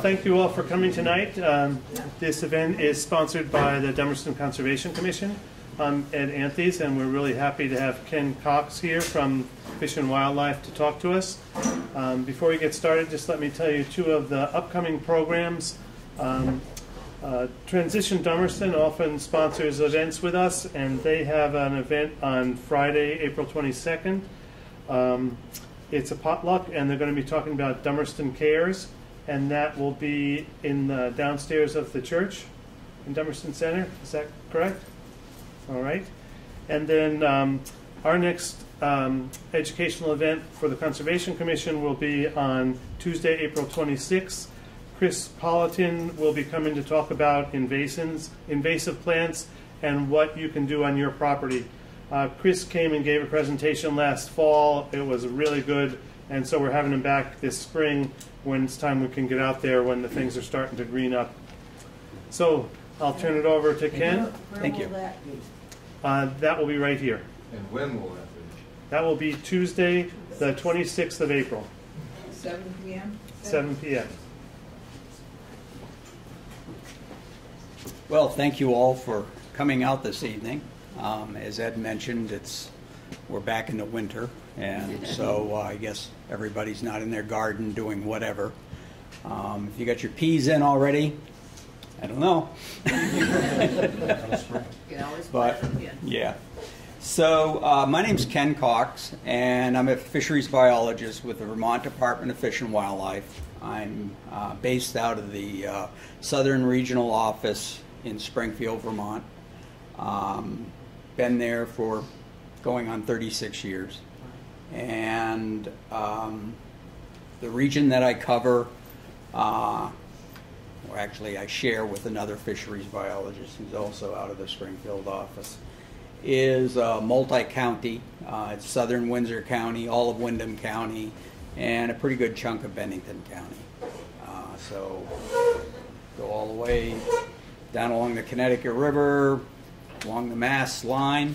thank you all for coming tonight. This event is sponsored by the Dummerston Conservation Commission. I'm Ed Anthes, and we're really happy to have Ken Cox here from Fish and Wildlife to talk to us. Before we get started, just let me tell you two of the upcoming programs. Transition Dummerston often sponsors events with us, and they have an event on Friday, April 22nd. It's a potluck, and they're going to be talking about Dummerston Cares, and that will be in the downstairs of the church in Dummerston Center. Is that correct? All right. And then our next educational event for the Conservation Commission will be on Tuesday, April 26th. Chris Politan will be coming to talk about invasive plants and what you can do on your property. Chris came and gave a presentation last fall. It was really good, and so we're having him back this spring when it's time we can get out there when the things are starting to green up. So I'll turn it over to Ken. Thank you. That will be right here. And when will that be? That will be Tuesday, the 26th of April. 7 p.m.? 7 p.m. Well, thank you all for coming out this evening. As Ed mentioned, we're back in the winter, and so I guess everybody's not in their garden doing whatever. If you got your peas in already, I don't know. But yeah. So my name's Ken Cox, and I'm a fisheries biologist with the Vermont Department of Fish and Wildlife. I'm based out of the Southern Regional Office in Springfield, Vermont. Been there for going on 36 years. And the region that I cover, or actually I share with another fisheries biologist who's also out of the Springfield office, is multi-county. It's southern Windsor County, all of Windham County, and a pretty good chunk of Bennington County. So go all the way down along the Connecticut River, along the Mass line,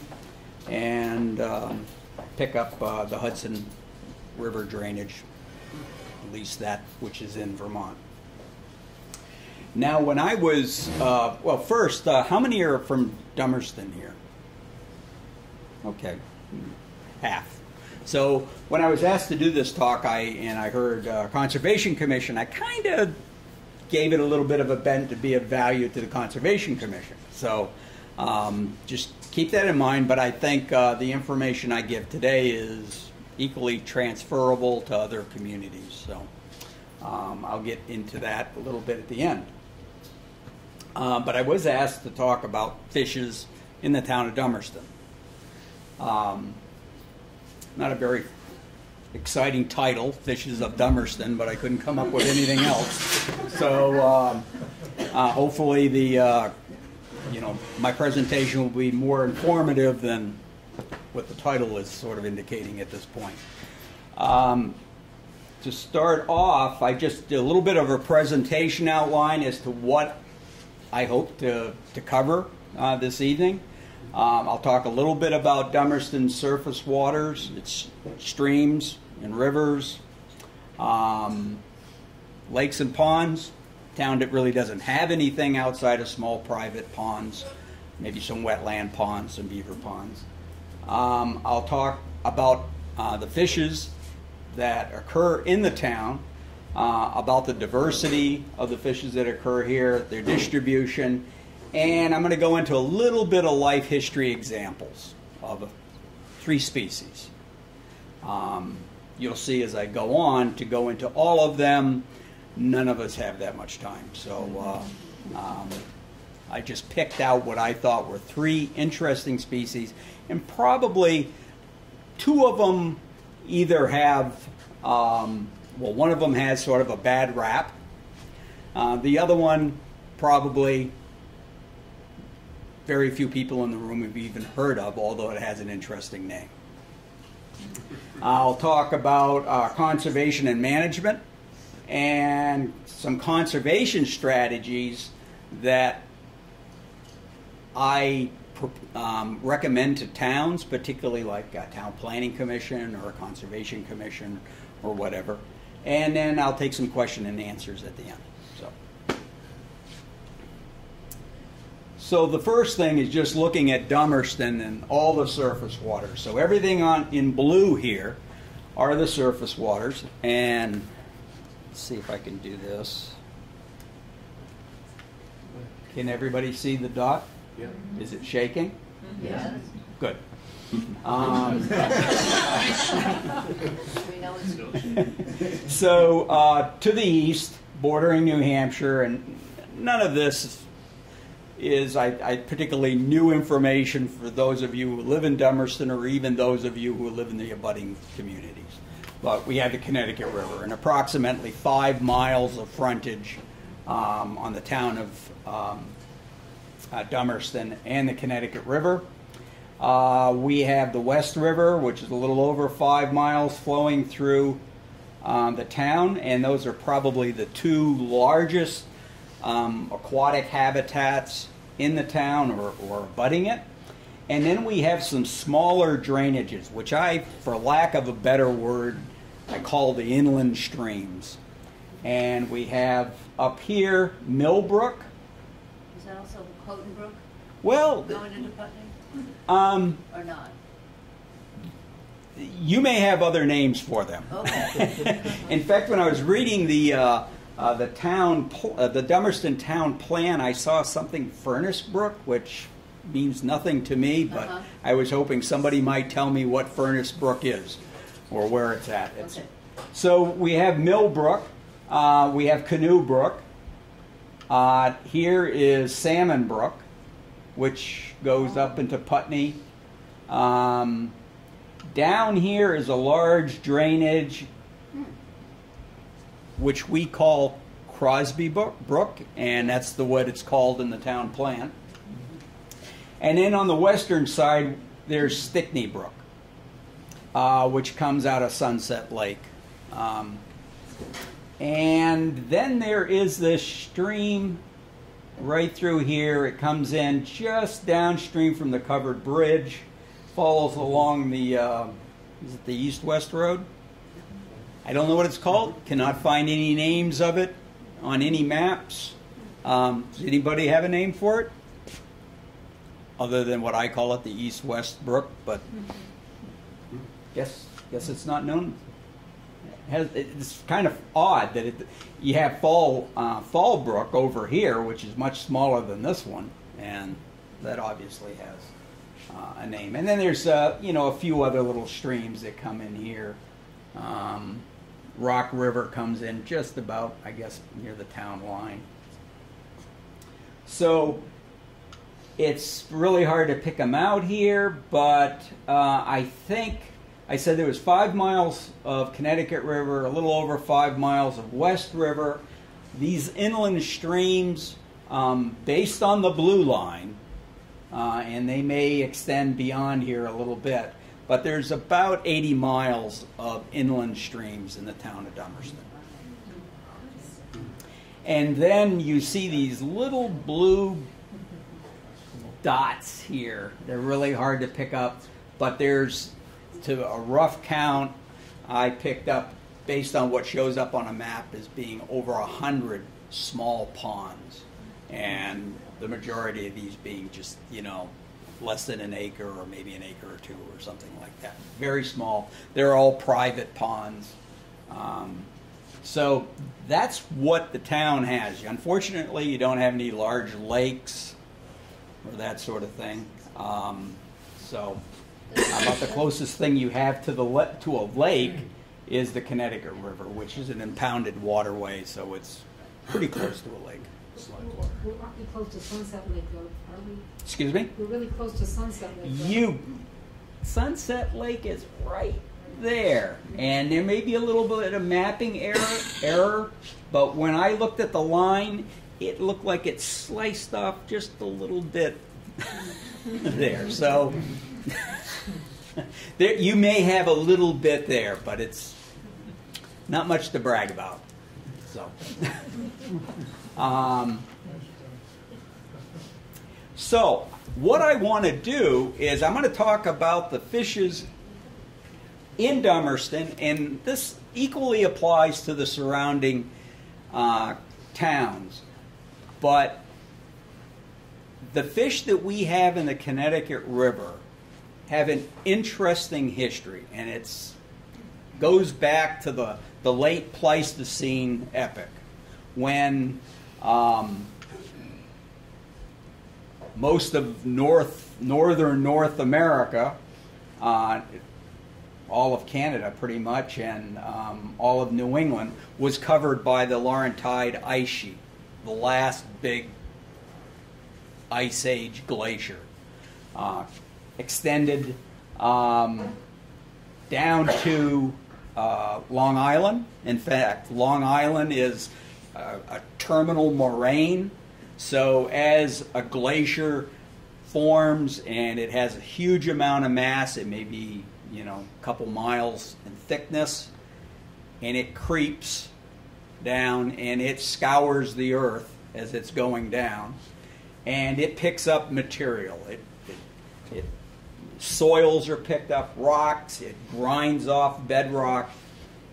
and pick up the Hudson River drainage, at least that which is in Vermont. Now, when I was, well, first, how many are from Dummerston here? Okay, half. So when I was asked to do this talk, I heard Conservation Commission, I kind of gave it a little bit of a bent to be of value to the Conservation Commission. So just keep that in mind, but I think the information I give today is equally transferable to other communities. So I'll get into that a little bit at the end. But I was asked to talk about fishes in the town of Dummerston. Not a very exciting title, Fishes of Dummerston, but I couldn't come up with anything else. So hopefully the, you know, my presentation will be more informative than what the title is sort of indicating at this point. To start off, I just did a little bit of a presentation outline as to what I hope to cover this evening. I'll talk a little bit about Dummerston's surface waters, its streams and rivers, lakes and ponds. A town that really doesn't have anything outside of small private ponds, maybe some wetland ponds, some beaver ponds. I'll talk about the fishes that occur in the town, about the diversity of the fishes that occur here, their distribution. And I'm going to go into a little bit of life history examples of three species. You'll see as I go on to go into all of them, none of us have that much time. So I just picked out what I thought were three interesting species, and probably two of them either have, well, one of them has sort of a bad rap. The other one probably very few people in the room have even heard of, although it has an interesting name. I'll talk about conservation and management and some conservation strategies that I recommend to towns, particularly like a town planning commission or a conservation commission or whatever. And then I'll take some question and answers at the end. So So the first thing is just looking at Dummerston and all the surface waters. So everything on in blue here are the surface waters. And let's see if I can do this. Can everybody see the dot? Yeah. Is it shaking? Yes. Good. So to the east, bordering New Hampshire, and none of this is particularly new information for those of you who live in Dummerston or even those of you who live in the abutting communities. But we have the Connecticut River and approximately 5 miles of frontage on the town of Dummerston and the Connecticut River. We have the West River, which is a little over 5 miles, flowing through the town, and those are probably the two largest aquatic habitats in the town or abutting it. And then we have some smaller drainages, which I, for lack of a better word, I call the inland streams. And we have up here Mill Brook. Is that also Canoe Brook? Well, going into Putney? Or not? You may have other names for them. Okay. In fact, when I was reading the Dummerston town plan, I saw something Furnace Brook, which means nothing to me, but I was hoping somebody might tell me what Furnace Brook is or where it's at. It's, okay. So we have Mill Brook, we have Canoe Brook. Here is Salmon Brook, which goes up into Putney. Down here is a large drainage, which we call Crosby Brook, and that's the what it's called in the town plan. And then on the western side, there's Stickney Brook, which comes out of Sunset Lake. And then there is this stream right through here. It comes in just downstream from the covered bridge, follows along the, is it the east-west road? I don't know what it's called, cannot find any names of it on any maps. Does anybody have a name for it? Other than what I call it, the east-west brook, but guess it's not known. It's kind of odd that you have Fall Brook over here, which is much smaller than this one, and that obviously has a name. And then there's you know, a few other little streams that come in here. Rock River comes in just about, I guess, near the town line. So it's really hard to pick them out here, but I think I said there was 5 miles of Connecticut River, a little over 5 miles of West River. These inland streams, based on the blue line, and they may extend beyond here a little bit, but there's about 80 miles of inland streams in the town of Dummerston. And then you see these little blue dots here. They're really hard to pick up, but there's, to a rough count, I picked up, based on what shows up on a map, as being over 100 small ponds, and the majority of these being just, you know, less than an acre or maybe an acre or two or something like that. Very small. They're all private ponds. So that's what the town has. Unfortunately, you don't have any large lakes or that sort of thing. So about the closest thing you have to a lake is the Connecticut River, which is an impounded waterway, so it's pretty close to a lake. We're really close to Sunset Lake, though, are we? Excuse me? We're really close to Sunset Lake. Sunset Lake is right there, and there may be a little bit of mapping error, but when I looked at the line, it looked like it sliced off just a little bit there. So there, you may have a little bit there, but it's not much to brag about. So, so what I want to do is I'm going to talk about the fishes in Dummerston, and this equally applies to the surrounding towns, but The fish that we have in the Connecticut River have an interesting history, and it goes back to the late Pleistocene epoch, when most of northern North America, all of Canada pretty much, and all of New England was covered by the Laurentide ice sheet, the last big ice age glacier, extended down to Long Island. In fact, Long Island is a terminal moraine, so as a glacier forms and it has a huge amount of mass, it may be, you know, a couple miles in thickness, and it creeps down and it scours the earth as it's going down, and it picks up material. Soils are picked up, rocks, it grinds off bedrock,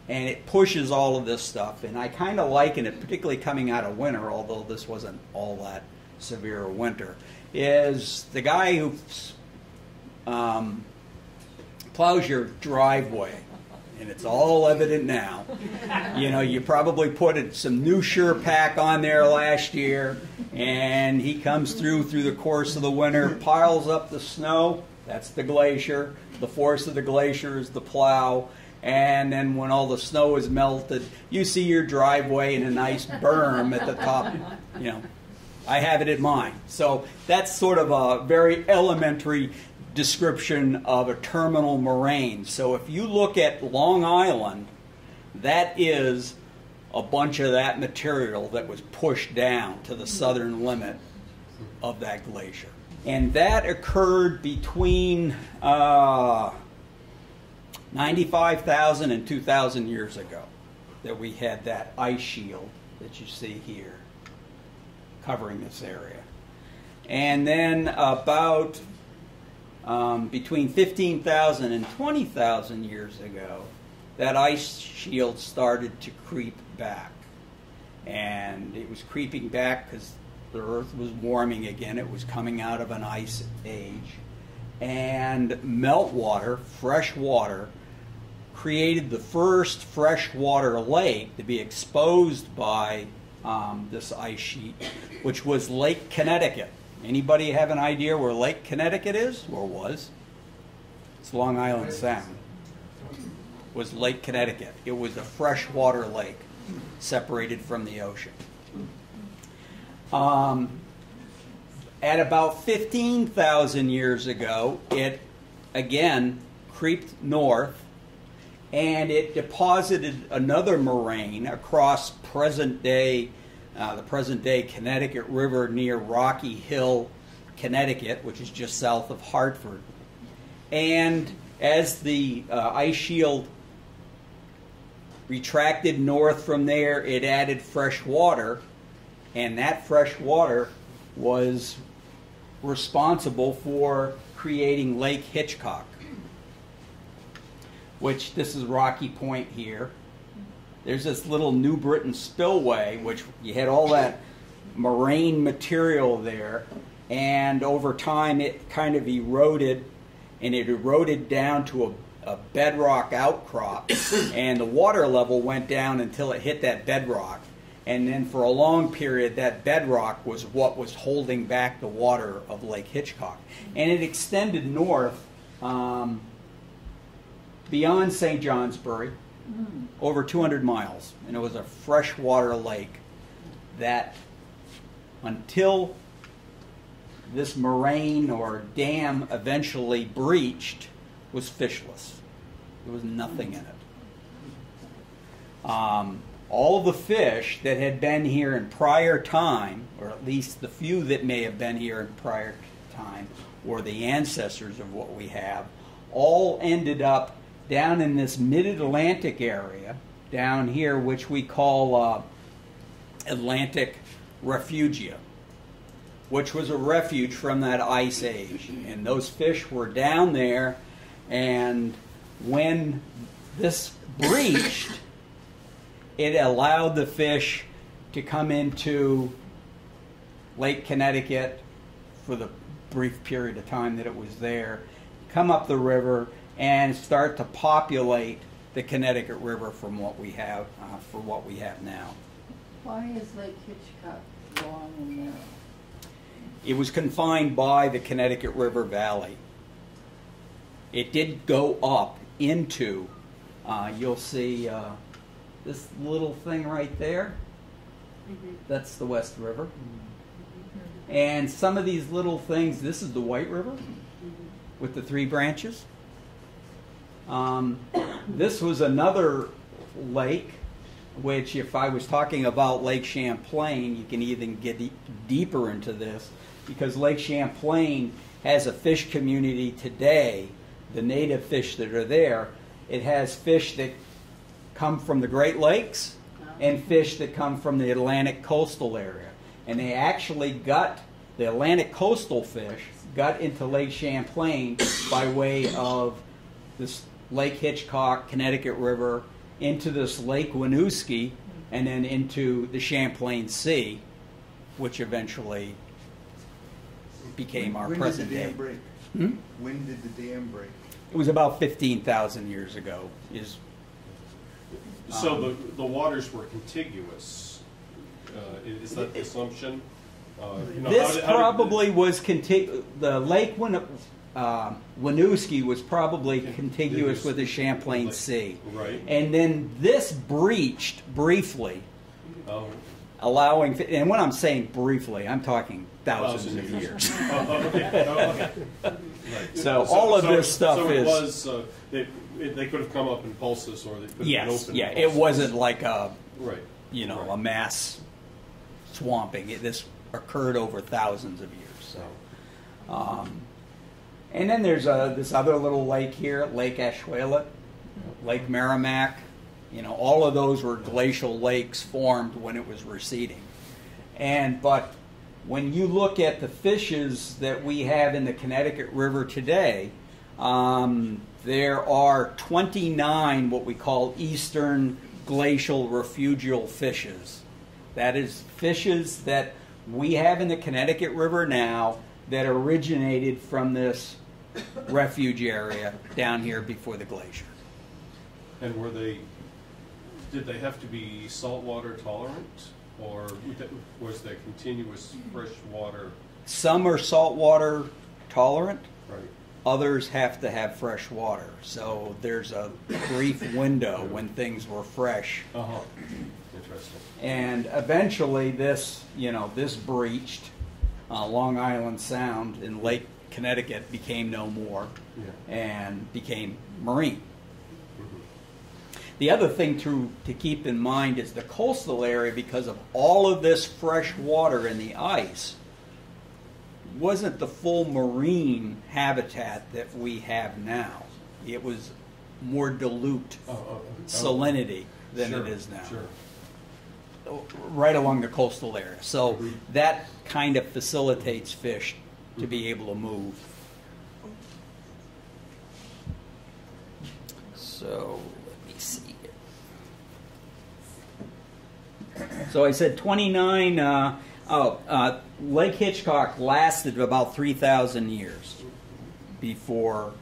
and it pushes all of this stuff. And I kind of liken it, particularly coming out of winter, although this wasn't all that severe a winter, is the guy who plows your driveway, and it's all evident now. You know, you probably put some new SurePack on there last year, and he comes through the course of the winter, piles up the snow. That's the glacier. The force of the glacier is the plow. And then when all the snow is melted, you see your driveway in a nice berm at the top. You know, I have it in mind. So that's sort of a very elementary description of a terminal moraine. So if you look at Long Island, that is a bunch of that material that was pushed down to the southern limit of that glacier. And that occurred between 95,000 and 2,000 years ago, that we had that ice shield that you see here covering this area. And then about between 15,000 and 20,000 years ago, that ice shield started to creep back. And it was creeping back because the earth was warming again. It was coming out of an ice age. And meltwater, fresh water, created the first freshwater lake to be exposed by this ice sheet, which was Lake Connecticut. Anybody have an idea where Lake Connecticut is, or was? It's Long Island Sound. It was Lake Connecticut. It was a freshwater lake separated from the ocean. At about 15,000 years ago, it again creeped north, and it deposited another moraine across the present-day Connecticut River near Rocky Hill, Connecticut, which is just south of Hartford. And as the ice shield retracted north from there, it added fresh water. And that fresh water was responsible for creating Lake Hitchcock, which this is Rocky Point here. There's this little New Britain spillway, which you had all that moraine material there, and over time it kind of eroded, and it eroded down to a bedrock outcrop, and the water level went down until it hit that bedrock. And then for a long period, that bedrock was what was holding back the water of Lake Hitchcock. And it extended north beyond St. Johnsbury, over 200 miles. And it was a freshwater lake that, until this moraine or dam eventually breached, was fishless. There was nothing in it. All the fish that had been here in prior time, or at least the few that may have been here in prior time, or the ancestors of what we have, all ended up down in this mid-Atlantic area, down here, which we call Atlantic Refugia, which was a refuge from that ice age. And those fish were down there, and when this breached, it allowed the fish to come into Lake Connecticut, for the brief period of time that it was there, come up the river and start to populate the Connecticut River from what we have now. Why is Lake Hitchcock long and narrow? It was confined by the Connecticut River Valley. It did go up into, you'll see this little thing right there. Mm-hmm. That's the West River. Mm-hmm. And some of these little things, this is the White River with the three branches. This was another lake, which if I was talking about Lake Champlain, you can even get deeper into this, because Lake Champlain has a fish community today, the native fish that are there. It has fish that come from the Great Lakes and fish that come from the Atlantic coastal area. And they actually got the Atlantic coastal fish got into Lake Champlain by way of this Lake Hitchcock, Connecticut River, into this Lake Winooski, and then into the Champlain Sea, which eventually became our present day. When did the dam break? Hmm? When did the dam break? It was about 15,000 years ago. Is so the waters were contiguous. Is that the assumption? This probably was contiguous. The Lake Winooski was probably contiguous with the Champlain Sea. Right. And then this breached briefly, allowing, and when I'm saying briefly, I'm talking thousands of years. Okay. Right. So all of this stuff is... So it was, they could have come up in pulses, or they could have been open pulses. It wasn't like a, a mass swamping. This occurred over thousands of years. So, and then there's this other little lake here, Lake Ashwellet, Lake Merrimack. You know, all of those were glacial lakes formed when it was receding. But when you look at the fishes that we have in the Connecticut River today, there are 29 what we call eastern glacial refugial fishes. That is fishes that we have in the Connecticut River now that originated from this refuge area down here before the glacier. And were they, did they have to be saltwater tolerant, or was there continuous fresh water? Some are saltwater tolerant, others have to have fresh water. So there's a brief window when things were fresh. Interesting. And eventually this, this breached. Long Island Sound in Lake Connecticut became no more and became marine. The other thing to keep in mind is the coastal area, because of all of this fresh water in the ice, wasn't the full marine habitat that we have now. It was more dilute salinity than it is now. Right along the coastal area. So that kind of facilitates fish to be able to move. So let me see here. So I said 29, Lake Hitchcock lasted about 3,000 years before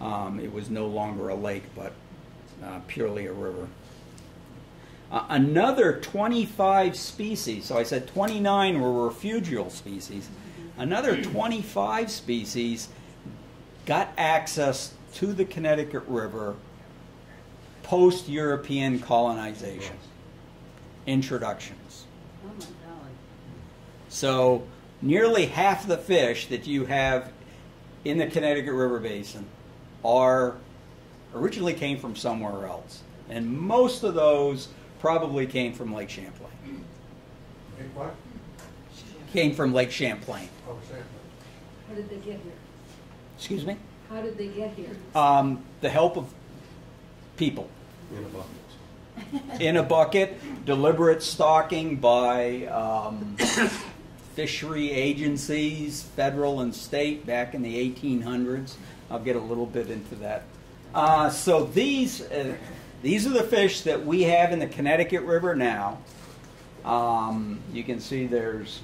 it was no longer a lake, but purely a river. Another 25 species, so I said 29 were refugial species, another 25 species got access to the Connecticut River post-European colonization, introductions. Oh my God. So nearly half the fish that you have in the Connecticut River Basin originally came from somewhere else, and most of those probably came from Lake Champlain. It what? Came from Lake Champlain. Oh, Champlain. How did they get here? Excuse me? How did they get here? The help of people. In a bucket. In a bucket, deliberate stocking by fishery agencies, federal and state, back in the 1800s. I'll get a little bit into that. So these are the fish that we have in the Connecticut River now. You can see there's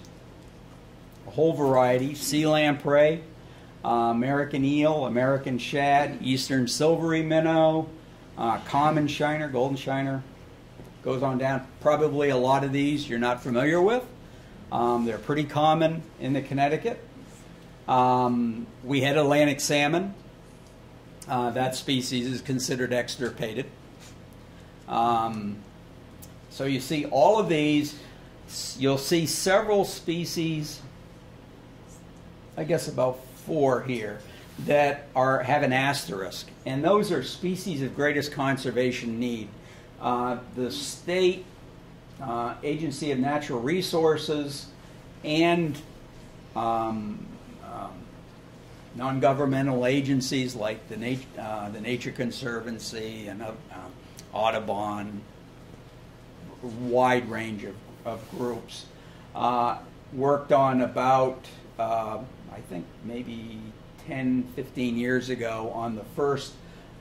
a whole variety, sea lamprey, American eel, American shad, eastern silvery minnow, common shiner, golden shiner, goes on down. Probably a lot of these you're not familiar with. They're pretty common in the Connecticut. We had Atlantic salmon. That species is considered extirpated. So you see all of these. You'll see several species, I guess about four here, that are have an asterisk, and those are species of greatest conservation need. The state Agency of Natural Resources and non-governmental agencies like the Nature Conservancy and Audubon, wide range of groups, worked on about, I think maybe 10, 15 years ago, on the first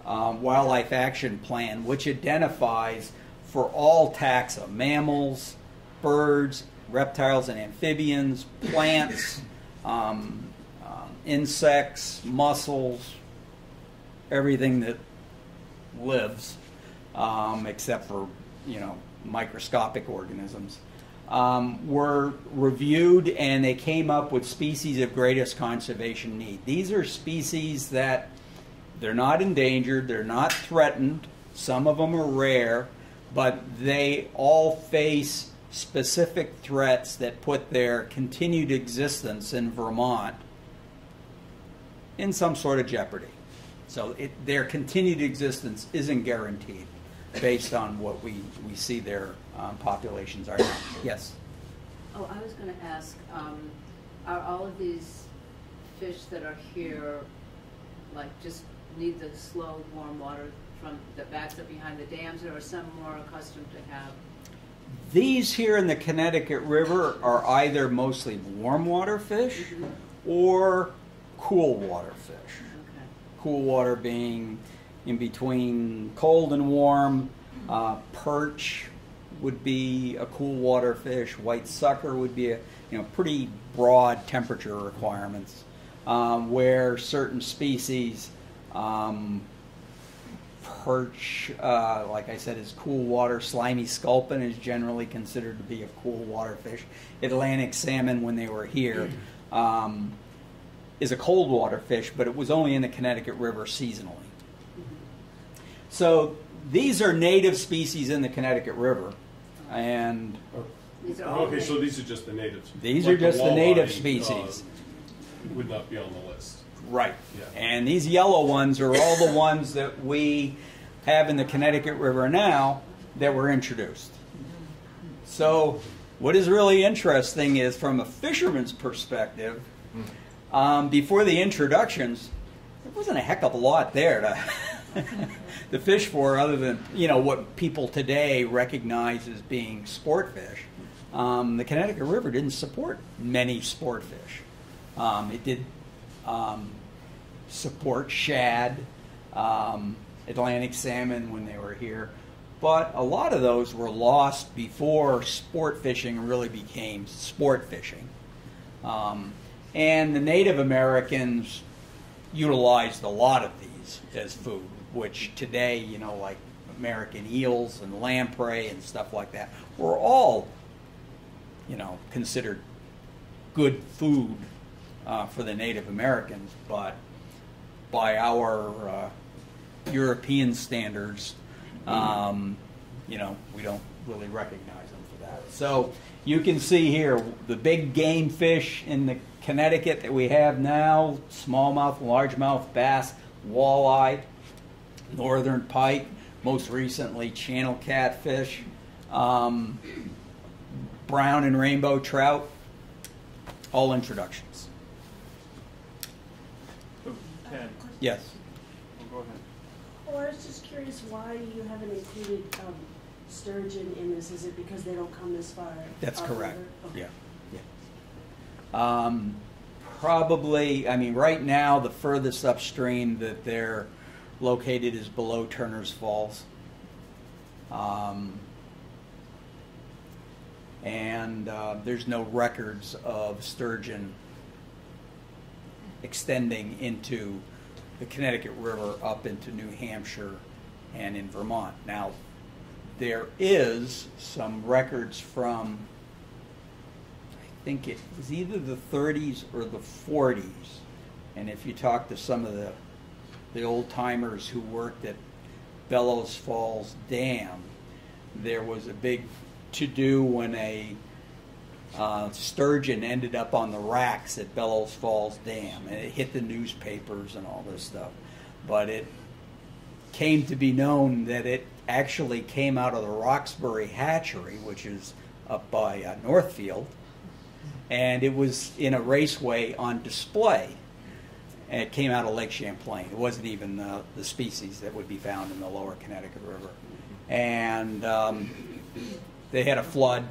wildlife action plan, which identifies for all taxa, mammals, birds, reptiles and amphibians, plants, insects, mussels, everything that lives, except for, you know, microscopic organisms, were reviewed, and they came up with species of greatest conservation need. These are species that they're not endangered, they're not threatened, some of them are rare, but they all face specific threats that put their continued existence in Vermont in some sort of jeopardy. So their continued existence isn't guaranteed based on what we see their populations are now. Yes? Oh, I was going to ask, are all of these fish that are here, like, just need the slow, warm water from the backs up behind the dams, or are some more accustomed to have? These here in the Connecticut River are either mostly warm water fish or cool water fish. Okay. Cool water being in between cold and warm. Perch would be a cool water fish. White sucker would be a, you know, pretty broad temperature requirements, where certain species, perch, like I said, is cool water. Slimy sculpin is generally considered to be a cool water fish. Atlantic salmon, when they were here, is a cold water fish, but it was only in the Connecticut River seasonally. So these are native species in the Connecticut River, and okay, so these are just the natives. These are just the native species. Would not be on the list. Right. Yeah. And these yellow ones are all the ones that we have in the Connecticut River now that were introduced. So what is really interesting is, from a fisherman's perspective, before the introductions, there wasn't a heck of a lot there to fish for, other than, you know, what people today recognize as being sport fish. The Connecticut River didn't support many sport fish. It did support shad, Atlantic salmon when they were here, but a lot of those were lost before sport fishing really became sport fishing. And the Native Americans utilized a lot of these as food, which today, you know, like American eels and lamprey and stuff like that, were all, you know, considered good food for the Native Americans, but by our European standards, you know, we don't really recognize them for that. So you can see here the big game fish in the Connecticut that we have now: smallmouth, largemouth, bass, walleye, northern pike, most recently channel catfish, brown and rainbow trout, all introductions. Ken. Yes. Go ahead. Well, I was just curious why you haven't included sturgeon in this. Is it because they don't come this far? That's correct. Okay. Yeah. Probably, I mean, right now the furthest upstream that they're located is below Turner's Falls. and there's no records of sturgeon extending into the Connecticut River up into New Hampshire and in Vermont. Now, there is some records from, I think it was either the 30s or the 40s, and if you talk to some of the old-timers who worked at Bellows Falls Dam, there was a big to-do when a sturgeon ended up on the racks at Bellows Falls Dam, and it hit the newspapers and all this stuff. But it came to be known that it actually came out of the Roxbury hatchery, which is up by Northfield, and it was in a raceway on display. And it came out of Lake Champlain. It wasn't even the species that would be found in the lower Connecticut River. And they had a flood,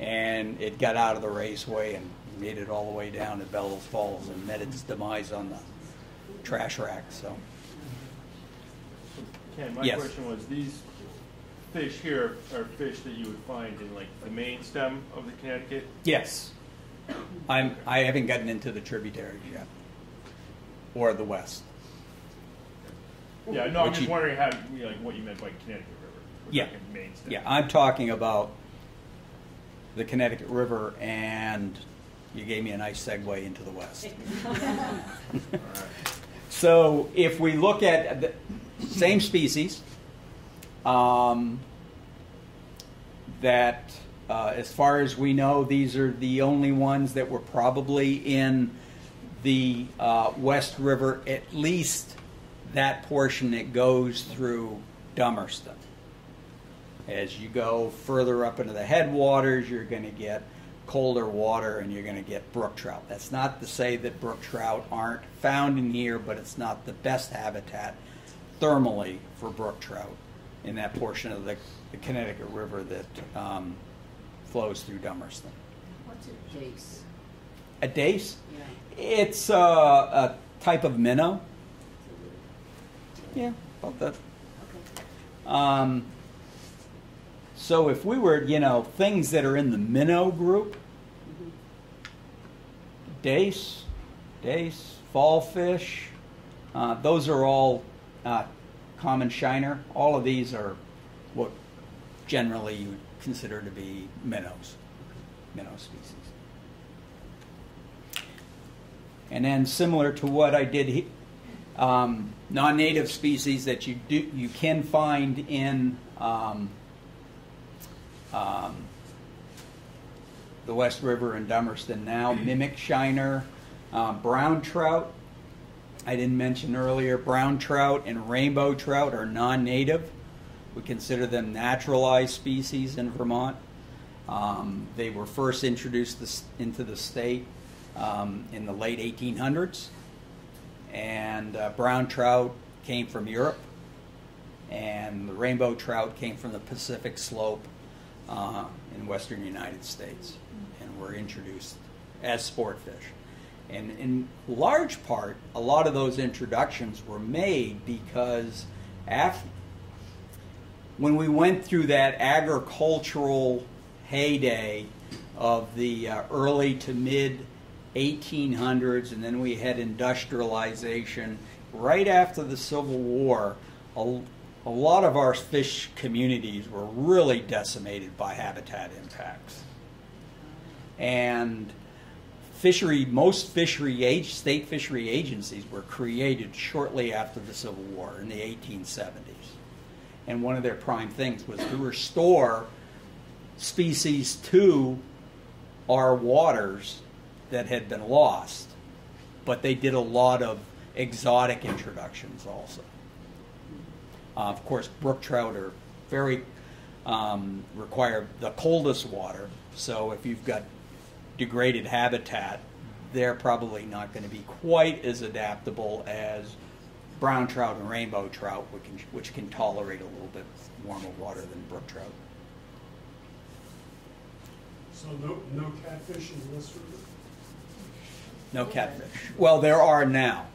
and it got out of the raceway and made it all the way down to Bellows Falls and met its demise on the trash rack. So, Ken, my question was, these fish here are fish that you would find in like the main stem of the Connecticut? Yes. I haven't gotten into the tributaries yet. Or the West. Yeah, no, I'm just wondering how, like, what you meant by Connecticut River. Yeah, yeah, I'm talking about the Connecticut River, and you gave me a nice segue into the West. So if we look at the same species, that as far as we know, these are the only ones that were probably in the West River, at least that portion that goes through Dummerston. As you go further up into the headwaters, you're going to get colder water and you're going to get brook trout. That's not to say that brook trout aren't found in here, but it's not the best habitat thermally for brook trout in that portion of the Connecticut River that flows through Dummerston. What's a dace? A dace? Yeah. It's a type of minnow. Yeah, about that. So if we were, you know, things that are in the minnow group, dace, fall fish, those are all common shiner. All of these are what generally you would consider to be minnows, minnow species. And then similar to what I did here, non-native species that you can find in the West River and Dummerston now, mimic shiner, brown trout. I didn't mention earlier, brown trout and rainbow trout are non-native. We consider them naturalized species in Vermont. They were first introduced into the state in the late 1800s, and brown trout came from Europe, and the rainbow trout came from the Pacific slope in western United States, and were introduced as sport fish. And in large part, a lot of those introductions were made because when we went through that agricultural heyday of the early to mid 1800s, and then we had industrialization right after the Civil War, a lot of our fish communities were really decimated by habitat impacts. And state fishery agencies were created shortly after the Civil War in the 1870s. And one of their prime things was to restore species to our waters that had been lost, but they did a lot of exotic introductions also. Of course, brook trout are very require the coldest water, so if you've got degraded habitat, they're probably not going to be quite as adaptable as brown trout and rainbow trout, which can tolerate a little bit warmer water than brook trout. So no catfish in West River? No catfish. Well, there are now.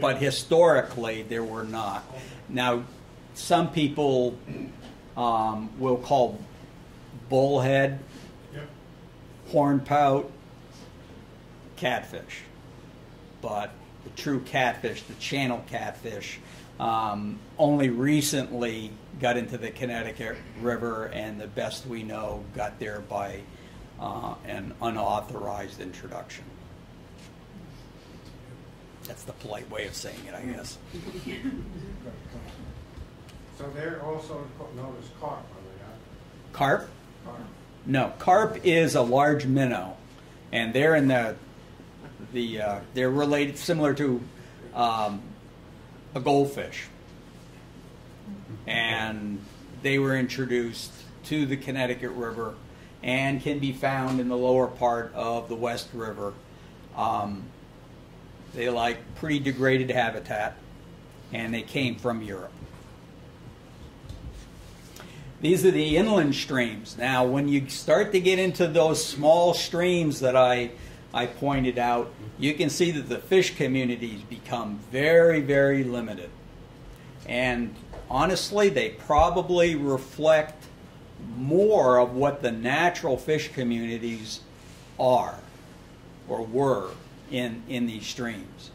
But historically, there were not. Now, some people will call bullhead, yep, horned pout, catfish. But the true catfish, the channel catfish, only recently got into the Connecticut River, and the best we know got there by an unauthorized introduction. That's the polite way of saying it, I guess. So they're also known as carp, are they not? Carp? Carp. No, carp is a large minnow, and they're in they're related, similar to a goldfish, and they were introduced to the Connecticut River and can be found in the lower part of the West River. They like pretty degraded habitat, and they came from Europe. These are the inland streams. Now, when you start to get into those small streams that I pointed out, you can see that the fish communities become very, very limited. And honestly, they probably reflect more of what the natural fish communities are or were in these streams.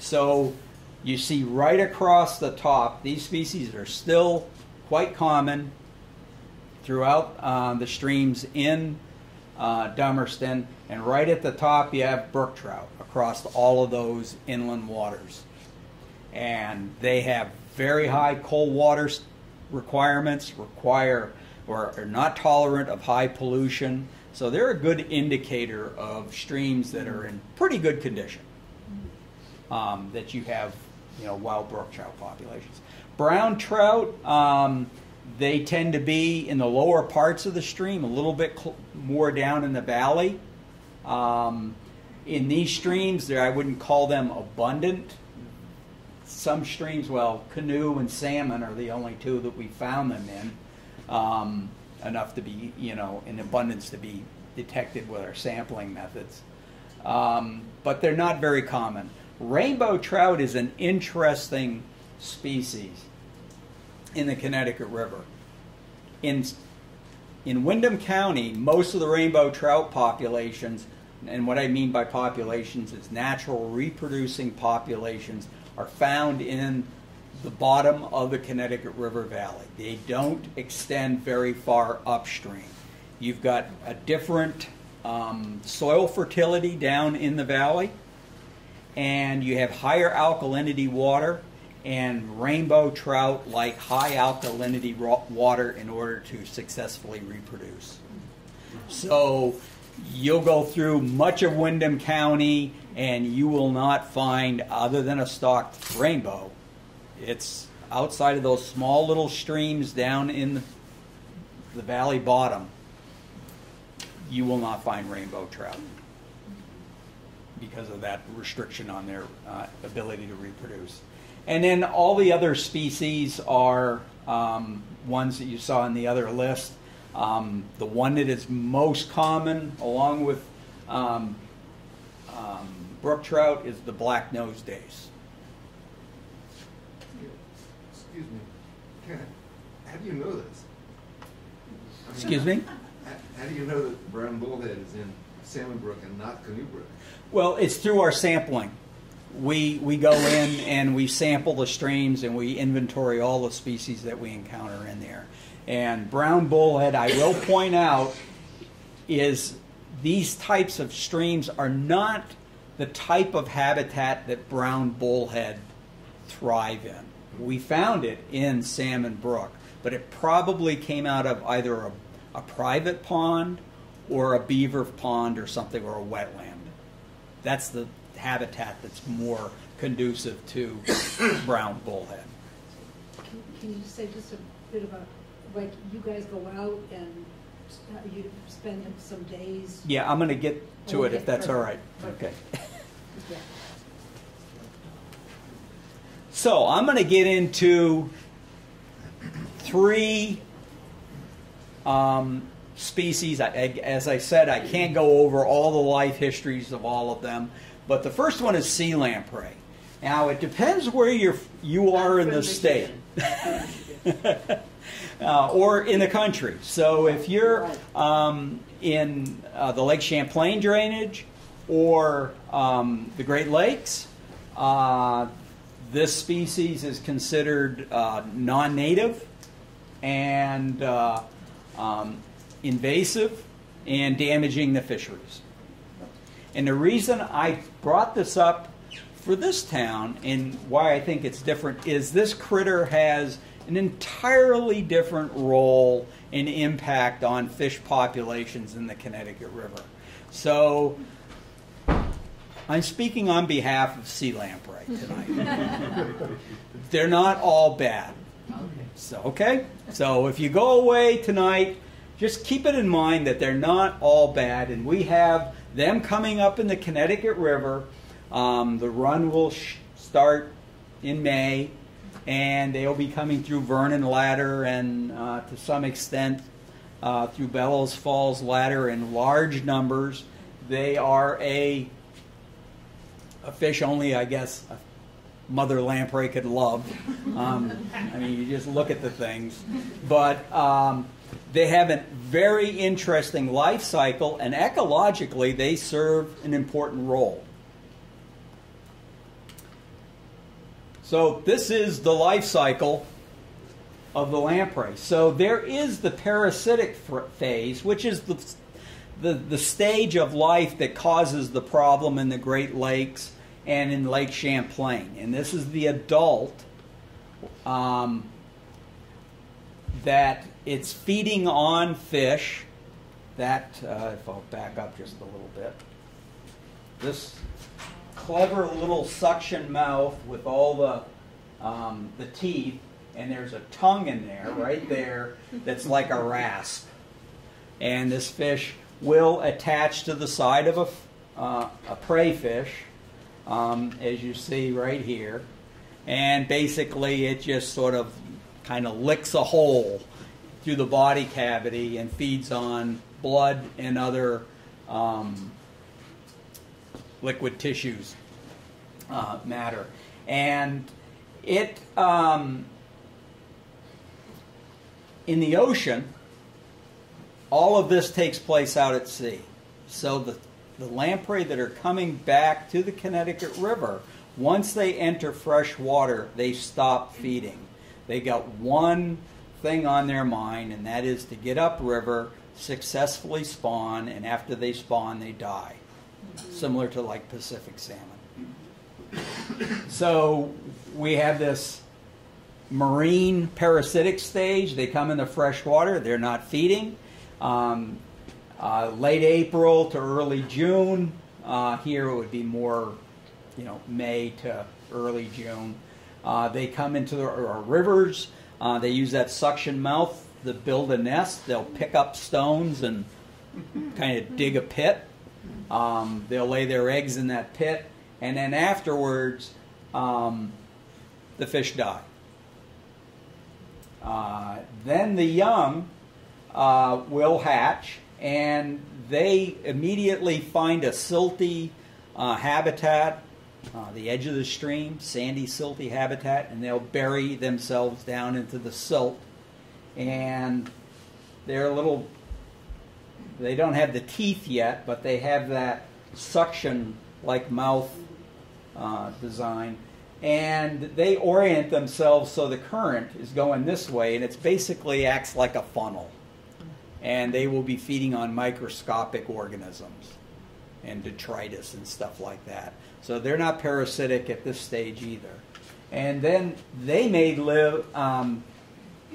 So you see right across the top, these species are still quite common throughout the streams in Dummerston, and right at the top you have brook trout across all of those inland waters, and they have very high cold water requirements, or are not tolerant of high pollution, so they're a good indicator of streams that are in pretty good condition, that you have, you know, wild brook trout populations. Brown trout, they tend to be in the lower parts of the stream, a little bit more down in the valley. In these streams, I wouldn't call them abundant. Some streams, well, canoe and salmon are the only two that we found them in, enough to be, you know, in abundance to be detected with our sampling methods. But they're not very common. Rainbow trout is an interesting species in the Connecticut River. In Windham County, most of the rainbow trout populations, and what I mean by populations is natural reproducing populations, are found in the bottom of the Connecticut River Valley. They don't extend very far upstream. You've got a different soil fertility down in the valley, and you have higher alkalinity water, and rainbow trout like high alkalinity water in order to successfully reproduce. So you'll go through much of Windham County and you will not find, other than a stocked rainbow, it's outside of those small little streams down in the valley bottom, you will not find rainbow trout because of that restriction on their ability to reproduce. And then all the other species are ones that you saw in the other list. The one that is most common, along with brook trout, is the black-nosed dace. Excuse me, Ken, how do you know this? I mean, excuse me? How do you know that the brown bullhead is in Salmon Brook and not Canoe Brook? Well, it's through our sampling. We go in and we sample the streams and we inventory all the species that we encounter in there. And brown bullhead, I will point out, is these types of streams are not the type of habitat that brown bullhead thrive in. We found it in Salmon Brook, but it probably came out of either a private pond or a beaver pond or something, or a wetland. That's the habitat that's more conducive to brown bullhead. Can you say just a bit about, like, you guys go out and you spend some days? Yeah, I'm going to get to it if that's all right. Okay. Yeah. So I'm going to get into three species. As I said, I can't go over all the life histories of all of them. But the first one is sea lamprey. Now, it depends where you are in the state. or in the country. So if you're in the Lake Champlain drainage or the Great Lakes, this species is considered non-native and invasive and damaging the fisheries. And the reason I brought this up for this town and why I think it's different is this critter has an entirely different role and impact on fish populations in the Connecticut River. So I'm speaking on behalf of sea lamprey tonight. They're not all bad. So, okay? So if you go away tonight, just keep it in mind that they're not all bad, and we have them coming up in the Connecticut River. The run will start in May, and they'll be coming through Vernon Ladder and to some extent through Bellows Falls Ladder in large numbers. They are a fish only, I guess, a mother lamprey could love. I mean, you just look at the things. But they have a very interesting life cycle, and ecologically they serve an important role. So this is the life cycle of the lamprey. So there is the parasitic phase, which is the stage of life that causes the problem in the Great Lakes and in Lake Champlain. And this is the adult that it's feeding on fish. That, if I'll back up just a little bit, this clever little suction mouth with all the teeth, and there's a tongue in there, right there, that's like a rasp. And this fish will attach to the side of a prey fish, as you see right here. And basically it just sort of kind of licks a hole through the body cavity and feeds on blood and other liquid tissues matter. And it, in the ocean, all of this takes place out at sea. So the lamprey that are coming back to the Connecticut River, once they enter fresh water, they stop feeding. They got one thing on their mind, and that is to get upriver, successfully spawn, and after they spawn, they die. Similar to like Pacific salmon. So we have this marine parasitic stage. They come in the fresh water. They're not feeding. Late April to early June. Here it would be more, you know, May to early June. They come into our rivers. They use that suction mouth to build a nest. They'll pick up stones and kind of dig a pit. They'll lay their eggs in that pit, and then afterwards the fish die. Then the young will hatch, and they immediately find a silty habitat, the edge of the stream, sandy, silty habitat, and they'll bury themselves down into the silt. And they're little, they don't have the teeth yet, but they have that suction-like mouth design. And they orient themselves so the current is going this way, and it basically acts like a funnel. And they will be feeding on microscopic organisms and detritus and stuff like that. So they're not parasitic at this stage either. And then they may live,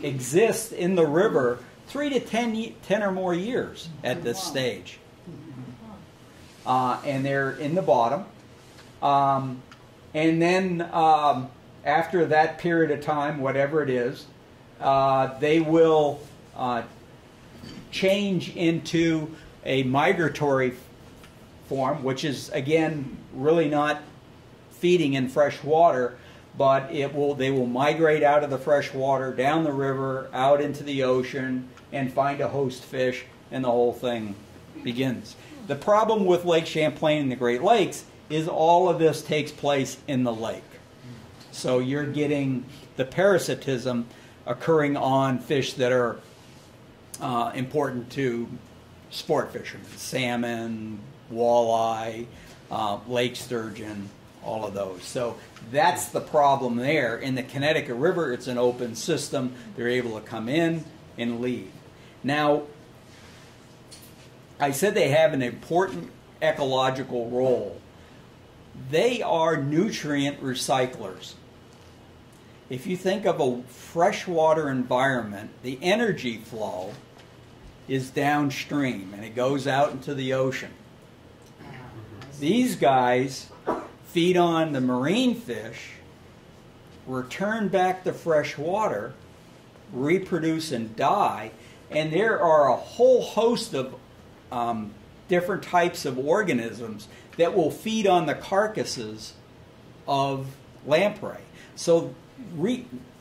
exist in the river 3 to 10 or more years at this stage. And they're in the bottom. And then after that period of time, whatever it is, they will change into a migratory form, which is, again, really not feeding in fresh water, but it will, they will migrate out of the fresh water, down the river, out into the ocean, and find a host fish, and the whole thing begins. The problem with Lake Champlain and the Great Lakes is all of this takes place in the lake. So you're getting the parasitism occurring on fish that are important to sport fishermen, salmon, walleye, lake sturgeon, all of those. So that's the problem there. In the Connecticut River, it's an open system. They're able to come in and leave. Now, I said they have an important ecological role. They are nutrient recyclers. If you think of a freshwater environment, the energy flow is downstream and it goes out into the ocean. These guys feed on the marine fish, return back to fresh water, reproduce and die, and there are a whole host of different types of organisms that will feed on the carcasses of lamprey. So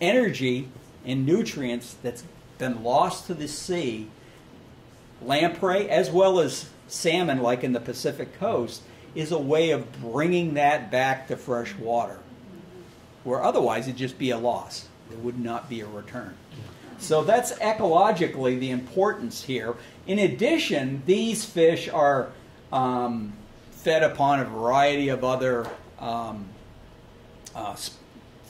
energy and nutrients that's been lost to the sea, lamprey as well as salmon, like in the Pacific coast, is a way of bringing that back to fresh water, where otherwise it'd just be a loss. There would not be a return. So that's ecologically the importance here. In addition, these fish are fed upon a variety of other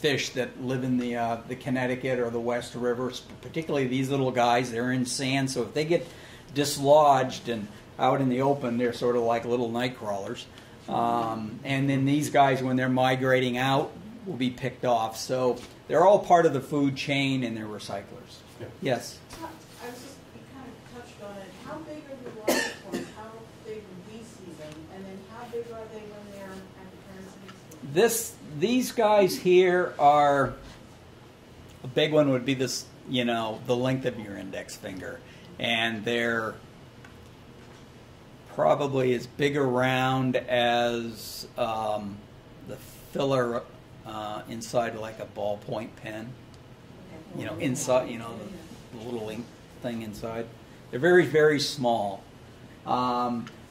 fish that live in the Connecticut or the West River, particularly these little guys. They're in sand, so if they get dislodged and out in the open, they're sort of like little night crawlers. And then these guys, when they're migrating out, will be picked off. So they're all part of the food chain and they're recyclers. Yeah. Yes? I was just, you kind of touched on it. How big are the waterfalls? How big are these season? And then how big are they when they're at the current season? These guys here are, a big one would be this, you know, the length of your index finger. And they're probably as big around as the filler inside like a ballpoint pen, you know, inside, you know, the little ink thing inside. They're very, very small.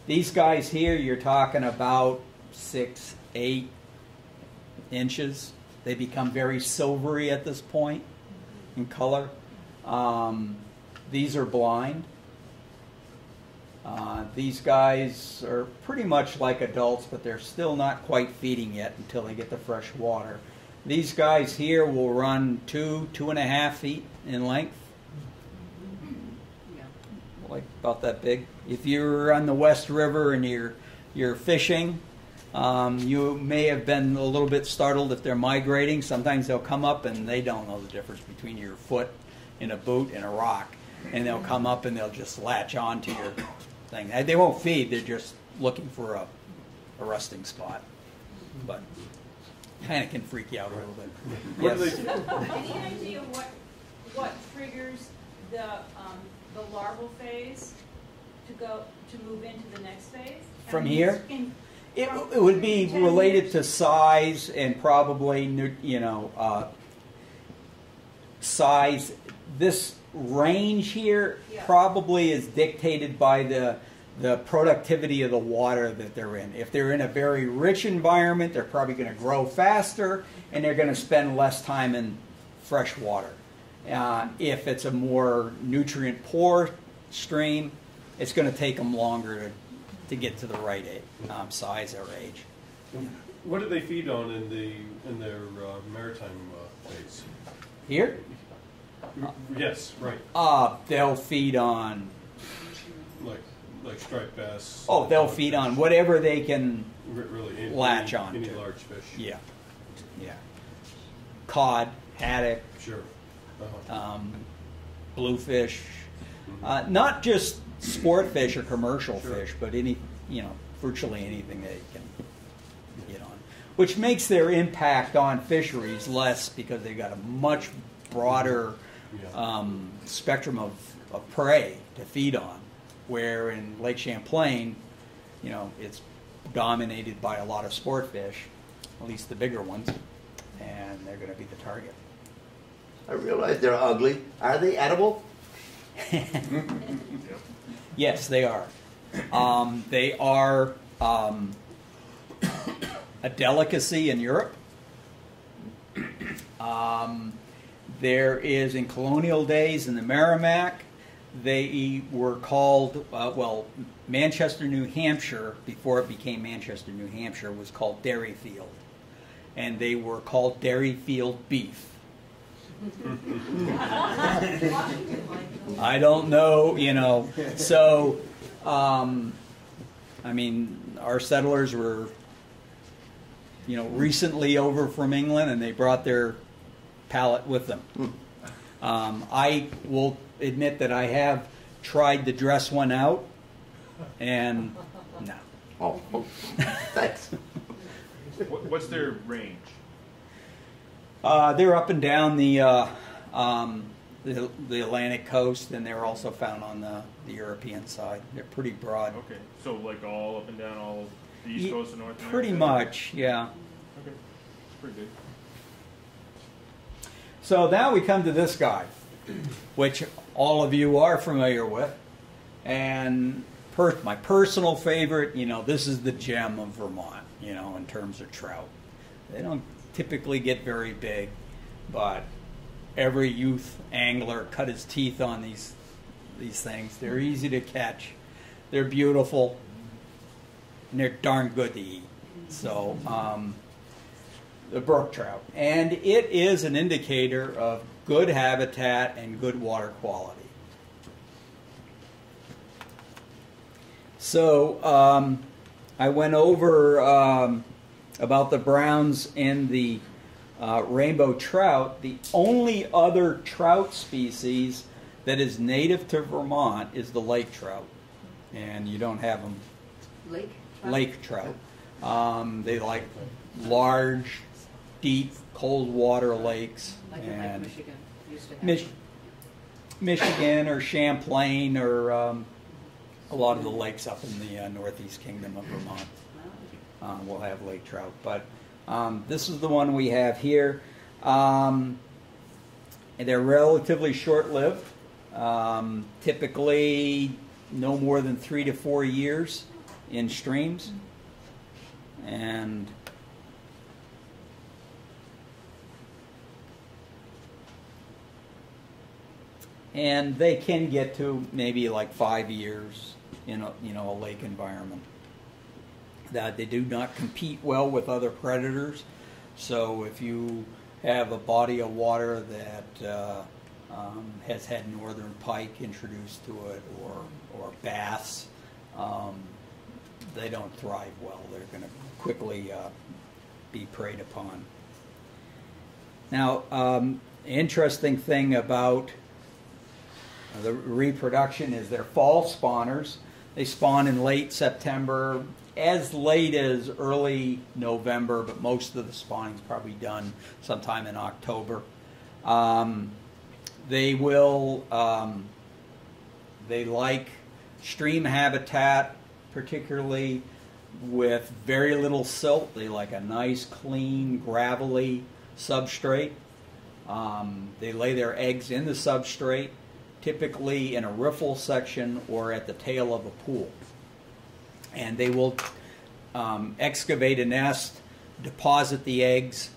These guys here, you're talking about 6, 8 inches. They become very silvery at this point in color. These are blind. These guys are pretty much like adults, but they're still not quite feeding yet until they get the fresh water. These guys here will run 2, 2.5 feet in length. Yeah. Like about that big. If you're on the West River and you're fishing, you may have been a little bit startled if they're migrating. Sometimes they'll come up and they don't know the difference between your foot and a boot and a rock. And they'll come up and they'll just latch onto your thing. They won't feed, they're just looking for a resting spot. But kind of can freak you out a little bit. Yes. Any idea what triggers the larval phase to move into the next phase? From here? It would be related to size and probably, you know, size. This range here probably is dictated by the productivity of the water that they're in. If they're in a very rich environment, they're probably going to grow faster and they're going to spend less time in fresh water. If it's a more nutrient poor stream, it's going to take them longer to get to the right size or age. What do they feed on in their maritime phase? Here? Yes, right. They'll feed on like striped bass. Oh, they'll feed on whatever they can really latch on to. Any large fish. Yeah, yeah. Cod, haddock. Sure. Bluefish. Mm-hmm. Not just sport fish or commercial fish, but any, you know, virtually anything they can get on, which makes their impact on fisheries less because they've got a much broader spectrum of prey to feed on, where in Lake Champlain, you know, it's dominated by a lot of sport fish, at least the bigger ones, and they're going to be the target. I realize they're ugly. Are they edible? Yes, they are. They are a delicacy in Europe. There is, in colonial days in the Merrimack, they were called, Manchester, New Hampshire, before it became Manchester, New Hampshire, was called Dairyfield. And they were called Dairyfield beef. I don't know, you know. So, I mean, our settlers were, you know, recently over from England, and they brought their palate with them. I will admit that I have tried to dress one out, and no. Oh, thanks. What's their range? They're up and down the Atlantic coast, and they're also found on the European side. They're pretty broad. Okay, so like all up and down all of the east coast and north. Pretty much, yeah. Okay, pretty good. So now we come to this guy, which all of you are familiar with, and my personal favorite. You know, this is the gem of Vermont. You know, in terms of trout, they don't typically get very big, but every youth angler cut his teeth on these things. They're easy to catch, they're beautiful, and they're darn good to eat. So the brook trout, and it is an indicator of good habitat and good water quality. So I went over about the browns and the rainbow trout. The only other trout species that is native to Vermont is the lake trout, and you don't have them. Lake trout? Lake trout. They like large, deep, cold water lakes. Like and Lake Michigan used to have. Michigan or Champlain or a lot of the lakes up in the Northeast Kingdom of Vermont. We'll have lake trout, but this is the one we have here. And they're relatively short-lived, typically no more than 3 to 4 years in streams. And they can get to maybe like 5 years in a, you know, a lake environment. That they do not compete well with other predators, so if you have a body of water that has had northern pike introduced to it, or bass, they don't thrive well. They're going to quickly be preyed upon. Now, interesting thing about the reproduction is they're fall spawners. They spawn in late September, as late as early November, but most of the spawning is probably done sometime in October. They will, they like stream habitat, particularly with very little silt. They like a nice, clean, gravelly substrate. They lay their eggs in the substrate, typically in a riffle section or at the tail of a pool. And they will excavate a nest, deposit the eggs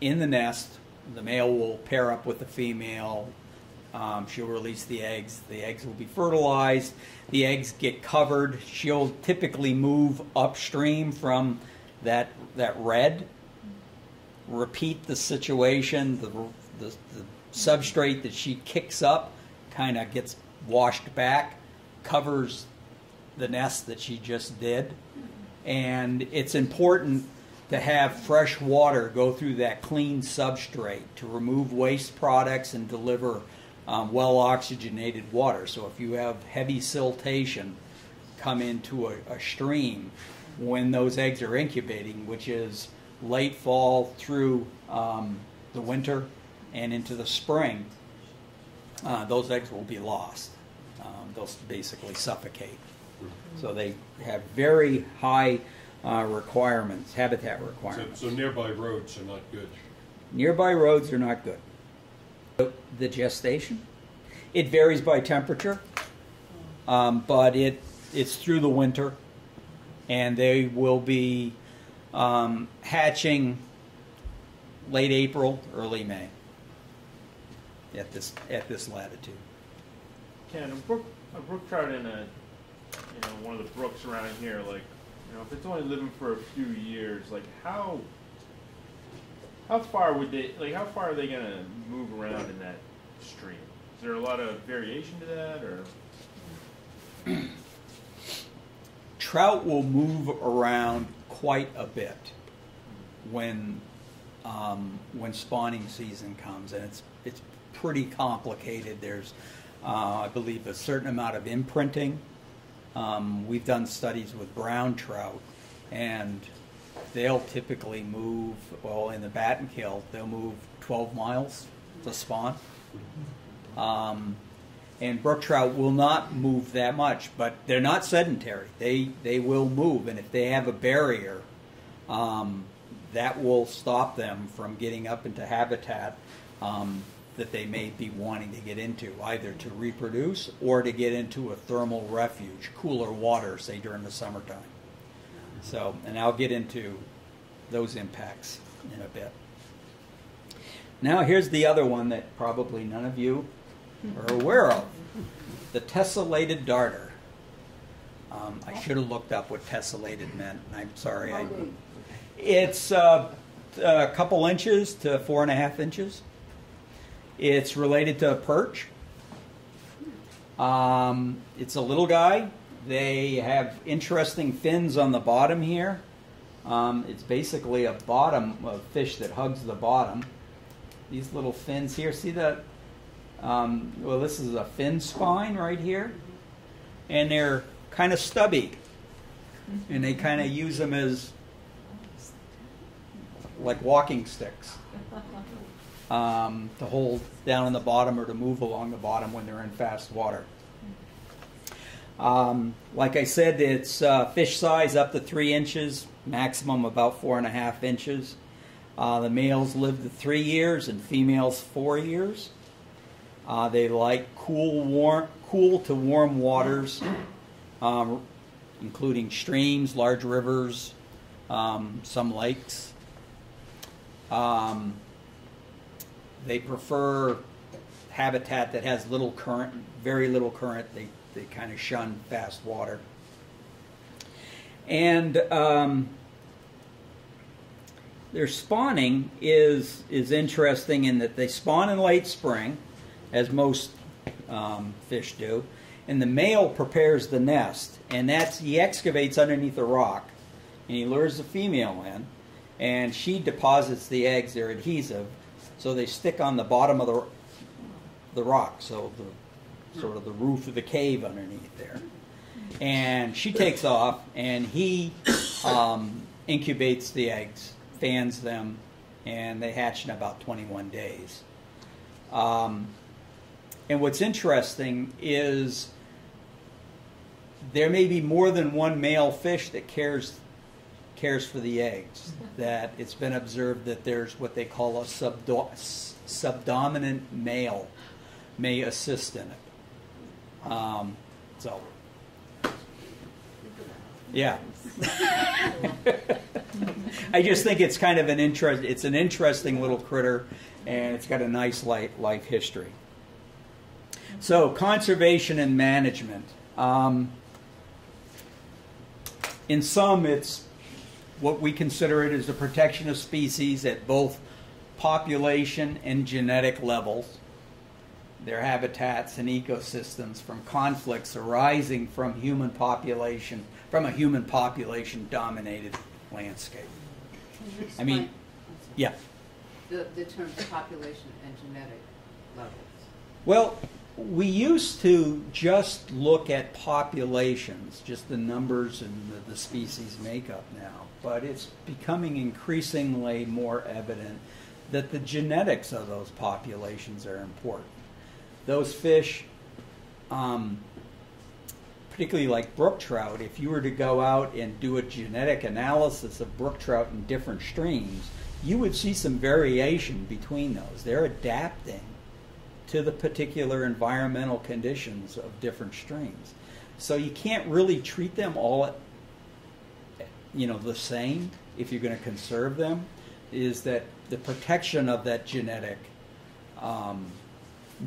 in the nest. The male will pair up with the female. She'll release the eggs. The eggs will be fertilized. The eggs get covered. She'll typically move upstream from that red. Repeat the situation. The substrate that she kicks up kind of gets washed back, covers the nest that she just did. And it's important to have fresh water go through that clean substrate to remove waste products and deliver well oxygenated water. So if you have heavy siltation come into a stream when those eggs are incubating, which is late fall through the winter and into the spring, those eggs will be lost. They'll basically suffocate. So they have very high requirements, habitat requirements. So nearby roads are not good. Nearby roads are not good. The gestation, it varies by temperature, but it's through the winter, and they will be hatching late April, early May. at this latitude. Ken, a brook trout in a one of the brooks around here, like if it's only living for a few years, like how far would they how far are they going to move around in that stream? Is there a lot of variation to that, or? Trout will move around quite a bit when spawning season comes, and it's pretty complicated. There's I believe a certain amount of imprinting. We've done studies with brown trout, and they'll typically move, well, in the Battenkill, they'll move 12 miles to spawn. And brook trout will not move that much, but they're not sedentary. They will move, and if they have a barrier, that will stop them from getting up into habitat that they may be wanting to get into, either to reproduce or to get into a thermal refuge, cooler water, say during the summertime. So, and I'll get into those impacts in a bit. Now here's the other one that probably none of you are aware of, the tessellated darter. I should have looked up what tessellated meant. I'm sorry. It's a couple inches to 4.5 inches. It's related to perch. It's a little guy. They have interesting fins on the bottom here. It's basically a bottom of fish that hugs the bottom. These little fins here, see the, well, this is a fin spine right here. And they're kind of stubby. And they kind of use them as like walking sticks. To hold down on the bottom or to move along the bottom when they're in fast water. Like I said, it's fish size up to 3 inches, maximum about 4.5 inches. The males live to 3 years and females 4 years. They like cool to warm waters, including streams, large rivers, some lakes. They prefer habitat that has little current, very little current. They kind of shun fast water. And their spawning is interesting in that they spawn in late spring, as most fish do, and the male prepares the nest, and that's he excavates underneath a rock, and he lures the female in, and she deposits the eggs. They're adhesive. So they stick on the bottom of the rock, so the sort of the roof of the cave underneath there. And she takes off, and he incubates the eggs, fans them, and they hatch in about 21 days. And what's interesting is there may be more than one male fish that cares for the eggs, that it's been observed that there's what they call a subdominant male may assist in it. So, yeah. I just think it's kind of an interesting little critter, and it's got a nice life history. So conservation and management. In some, it's what we consider it is the protection of species at both population and genetic levels, their habitats and ecosystems from conflicts arising from a human population dominated landscape. I mean, yeah. The terms population and genetic levels. Well, we used to just look at populations, just the numbers and the species makeup now. But it's becoming increasingly more evident that the genetics of those populations are important. Those fish, particularly like brook trout, if you were to go out and do a genetic analysis of brook trout in different streams, you would see some variation between those. They're adapting to the particular environmental conditions of different streams. So you can't really treat them all at the same, if you're going to conserve them, is that the protection of that genetic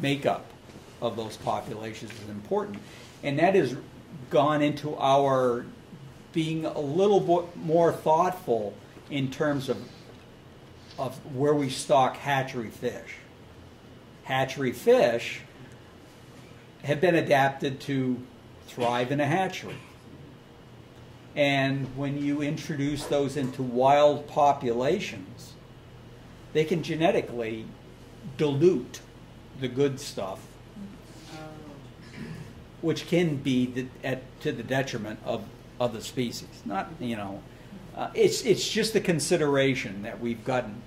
makeup of those populations is important. And that has gone into our being a little bit more thoughtful in terms of where we stock hatchery fish. Hatchery fish have been adapted to thrive in a hatchery. And when you introduce those into wild populations, they can genetically dilute the good stuff, which can be to the detriment of the species. Not, you know, it's just a consideration that we've gotten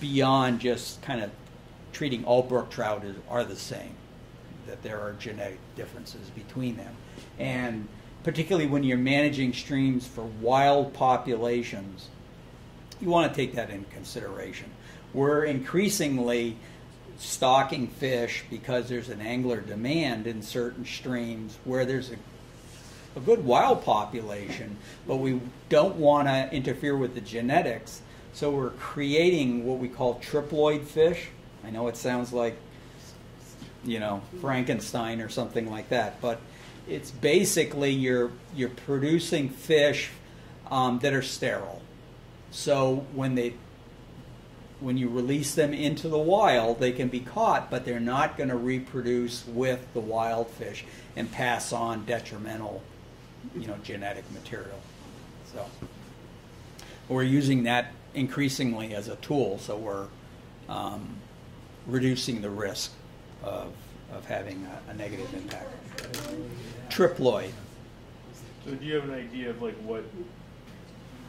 beyond just kind of treating all brook trout as, are the same, that there are genetic differences between them. And particularly when you're managing streams for wild populations, you want to take that into consideration. We're increasingly stocking fish because there's an angler demand in certain streams where there's a good wild population, but we don't want to interfere with the genetics, so we're creating what we call triploid fish. I know it sounds like, you know, Frankenstein or something like that, but it's basically you're producing fish that are sterile. So when you release them into the wild, they can be caught, but they're not going to reproduce with the wild fish and pass on detrimental, you know, genetic material. So we're using that increasingly as a tool. So we're reducing the risk of having a negative impact. Triploid. So do you have an idea of like what,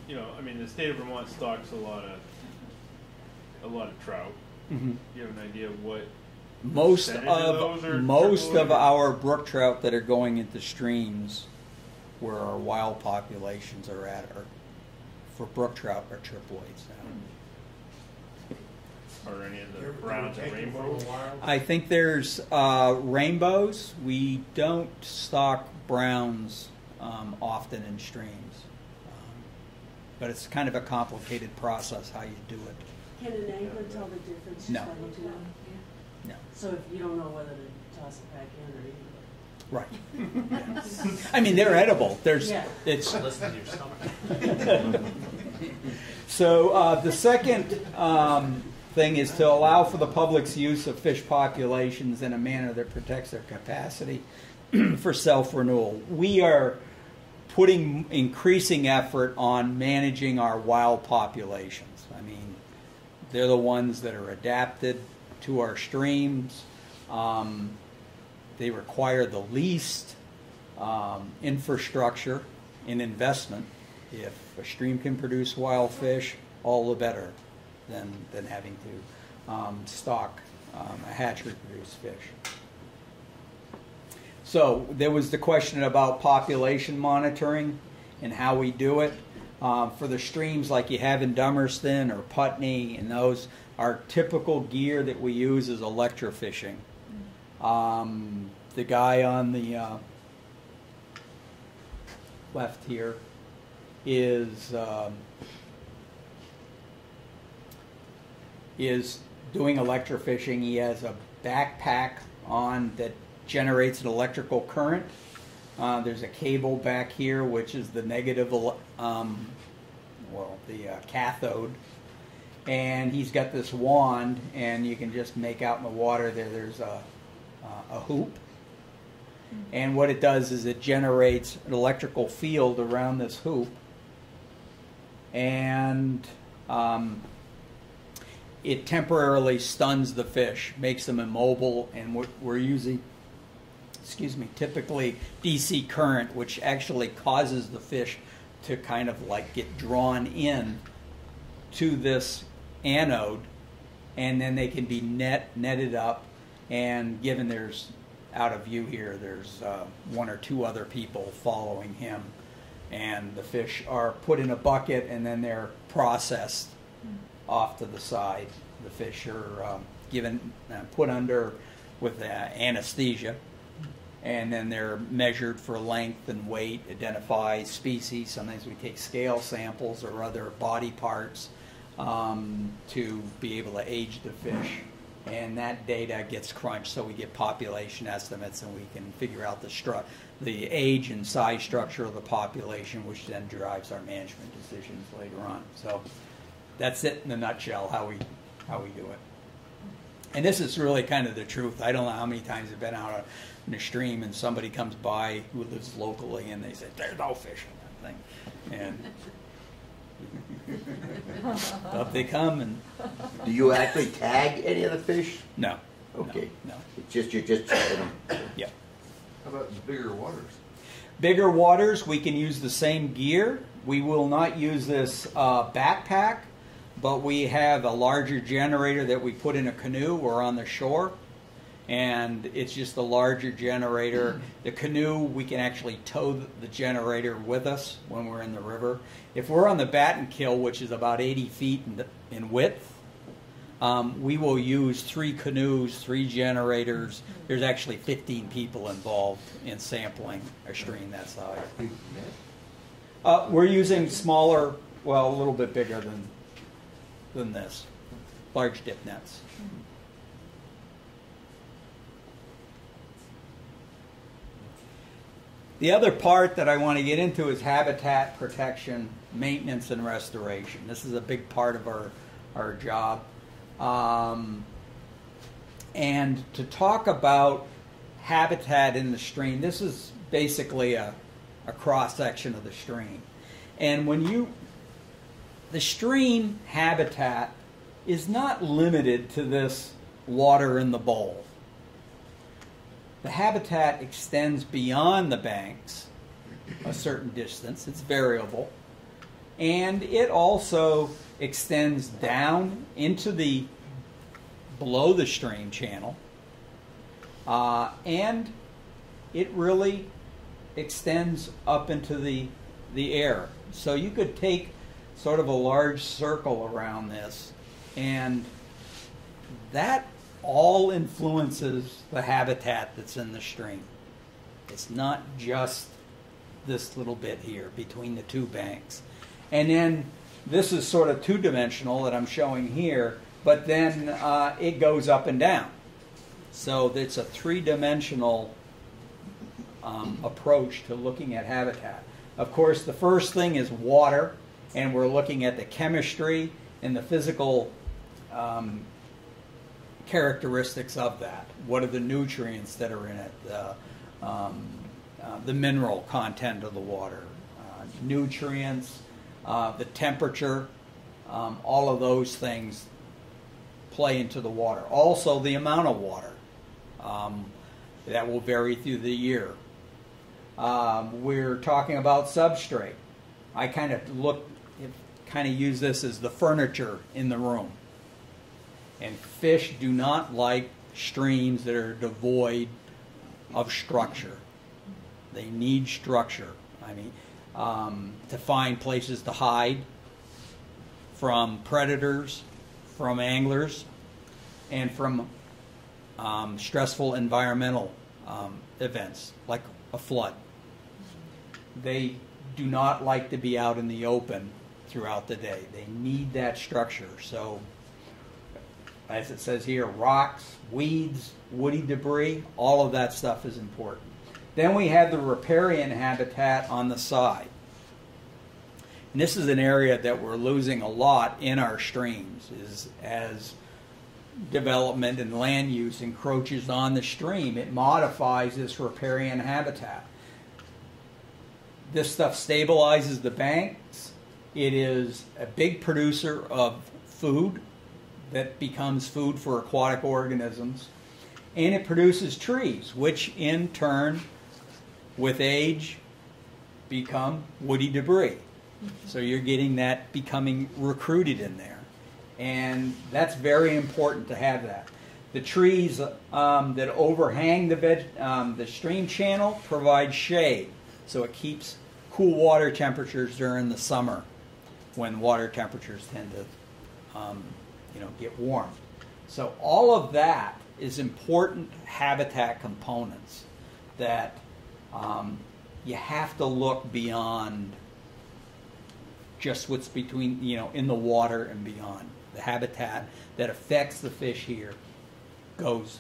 you know, I mean, the state of Vermont stocks a lot of trout. Mm-hmm. Do you have an idea of what most of our brook trout that are going into streams where our wild populations are at are, for brook trout, are triploids now. Or any of the browns and rainbows? I think there's rainbows. We don't stock browns often in streams. But it's kind of a complicated process how you do it. Can an angler tell the difference? No. No. So if you don't know whether to toss it back in or eat it. Right. Yes. I mean, they're edible. There's, yeah. It's. Listen to your stomach. So the second thing is to allow for the public's use of fish populations in a manner that protects their capacity for self-renewal. We are putting increasing effort on managing our wild populations. I mean, they're the ones that are adapted to our streams. They require the least infrastructure and investment. If a stream can produce wild fish, all the better than having to stock a hatchery-produced fish. So there was the question about population monitoring and how we do it. For the streams like you have in Dummerston or Putney and those, our typical gear that we use is electrofishing. The guy on the left here is doing electrofishing. He has a backpack on that generates an electrical current. There's a cable back here, which is the negative, cathode. And he's got this wand, and you can just make out in the water there. There's a hoop. And what it does is it generates an electrical field around this hoop. And it temporarily stuns the fish, makes them immobile, and we're using, excuse me, typically DC current, which actually causes the fish to kind of like get drawn in to this anode, and then they can be netted up, and given there's, out of view here, there's one or two other people following him. And the fish are put in a bucket, and then they're processed off to the side. The fish are put under with anesthesia, and then they're measured for length and weight, identify species. Sometimes we take scale samples or other body parts to be able to age the fish and that data gets crunched, so we get population estimates, and we can figure out the age and size structure of the population, which then drives our management decisions later on. So that's it in a nutshell, how we do it. And this is really kind of the truth. I don't know how many times I've been out in a stream and somebody comes by who lives locally and they say, there's no fish in that thing. And up they come. And do you actually tag any of the fish? No. Okay. No. It's just you're just tagging them. Yeah. How about bigger waters? Bigger waters, we can use the same gear. We will not use this backpack, but we have a larger generator that we put in a canoe or on the shore, and it's just the larger generator. The canoe, we can actually tow the generator with us when we're in the river. If we're on the Battenkill, which is about 80 feet in width, we will use 3 canoes, 3 generators. There's actually 15 people involved in sampling a stream that size. We're using smaller, well, a little bit bigger than this, large dip nets. The other part that I want to get into is habitat protection, maintenance, and restoration. This is a big part of our job. And to talk about habitat in the stream, this is basically a cross-section of the stream. And when you, the stream habitat is not limited to this water in the bowl. The habitat extends beyond the banks a certain distance. It's variable. And it also extends down into the below the stream channel. And it really extends up into the air. So you could take sort of a large circle around this, and that all influences the habitat that's in the stream. It's not just this little bit here between the two banks. And then this is sort of two-dimensional that I'm showing here, but then it goes up and down. So it's a three-dimensional approach to looking at habitat. Of course, the first thing is water, and we're looking at the chemistry and the physical characteristics of that. What are the nutrients that are in it? The mineral content of the water, nutrients, the temperature, all of those things play into the water. Also, the amount of water that will vary through the year. We're talking about substrate. I kind of use this as the furniture in the room. And fish do not like streams that are devoid of structure. They need structure. I mean, to find places to hide from predators, from anglers, and from stressful environmental events like a flood. They do not like to be out in the open throughout the day. They need that structure. So, as it says here, rocks, weeds, woody debris, all of that stuff is important. Then we have the riparian habitat on the side. And this is an area that we're losing a lot in our streams, is as development and land use encroaches on the stream, it modifies this riparian habitat. This stuff stabilizes the banks. It is a big producer of food that becomes food for aquatic organisms, and it produces trees, which in turn, with age, become woody debris. So you're getting that becoming recruited in there, and that's very important to have that. The trees that overhang the stream channel provide shade, so it keeps cool water temperatures during the summer when water temperatures tend to get warm. So all of that is important habitat components that you have to look beyond just what's between, in the water and beyond. The habitat that affects the fish here goes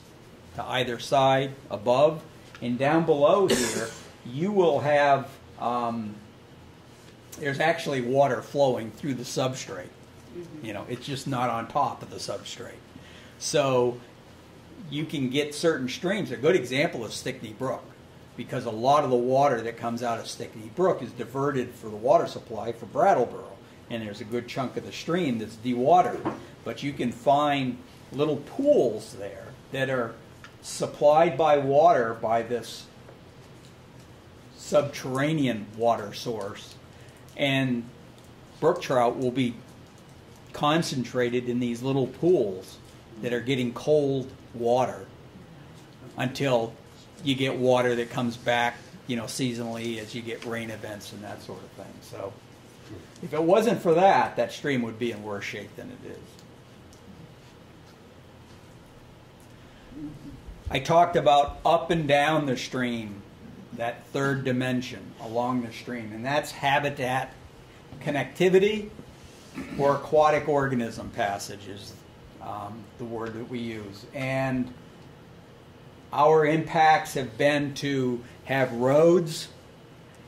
to either side above, and down below here you will have there's actually water flowing through the substrate. You know, it's just not on top of the substrate. So you can get certain streams. A good example is Stickney Brook, because a lot of the water that comes out of Stickney Brook is diverted for the water supply for Brattleboro, and there's a good chunk of the stream that's dewatered. But you can find little pools there that are supplied by water by this subterranean water source, and brook trout will be concentrated in these little pools that are getting cold water until you get water that comes back, you know, seasonally as you get rain events and that sort of thing. So if it wasn't for that, that stream would be in worse shape than it is. I talked about up and down the stream, that third dimension along the stream, and that's habitat connectivity or aquatic organism passage is the word that we use. And our impacts have been to have roads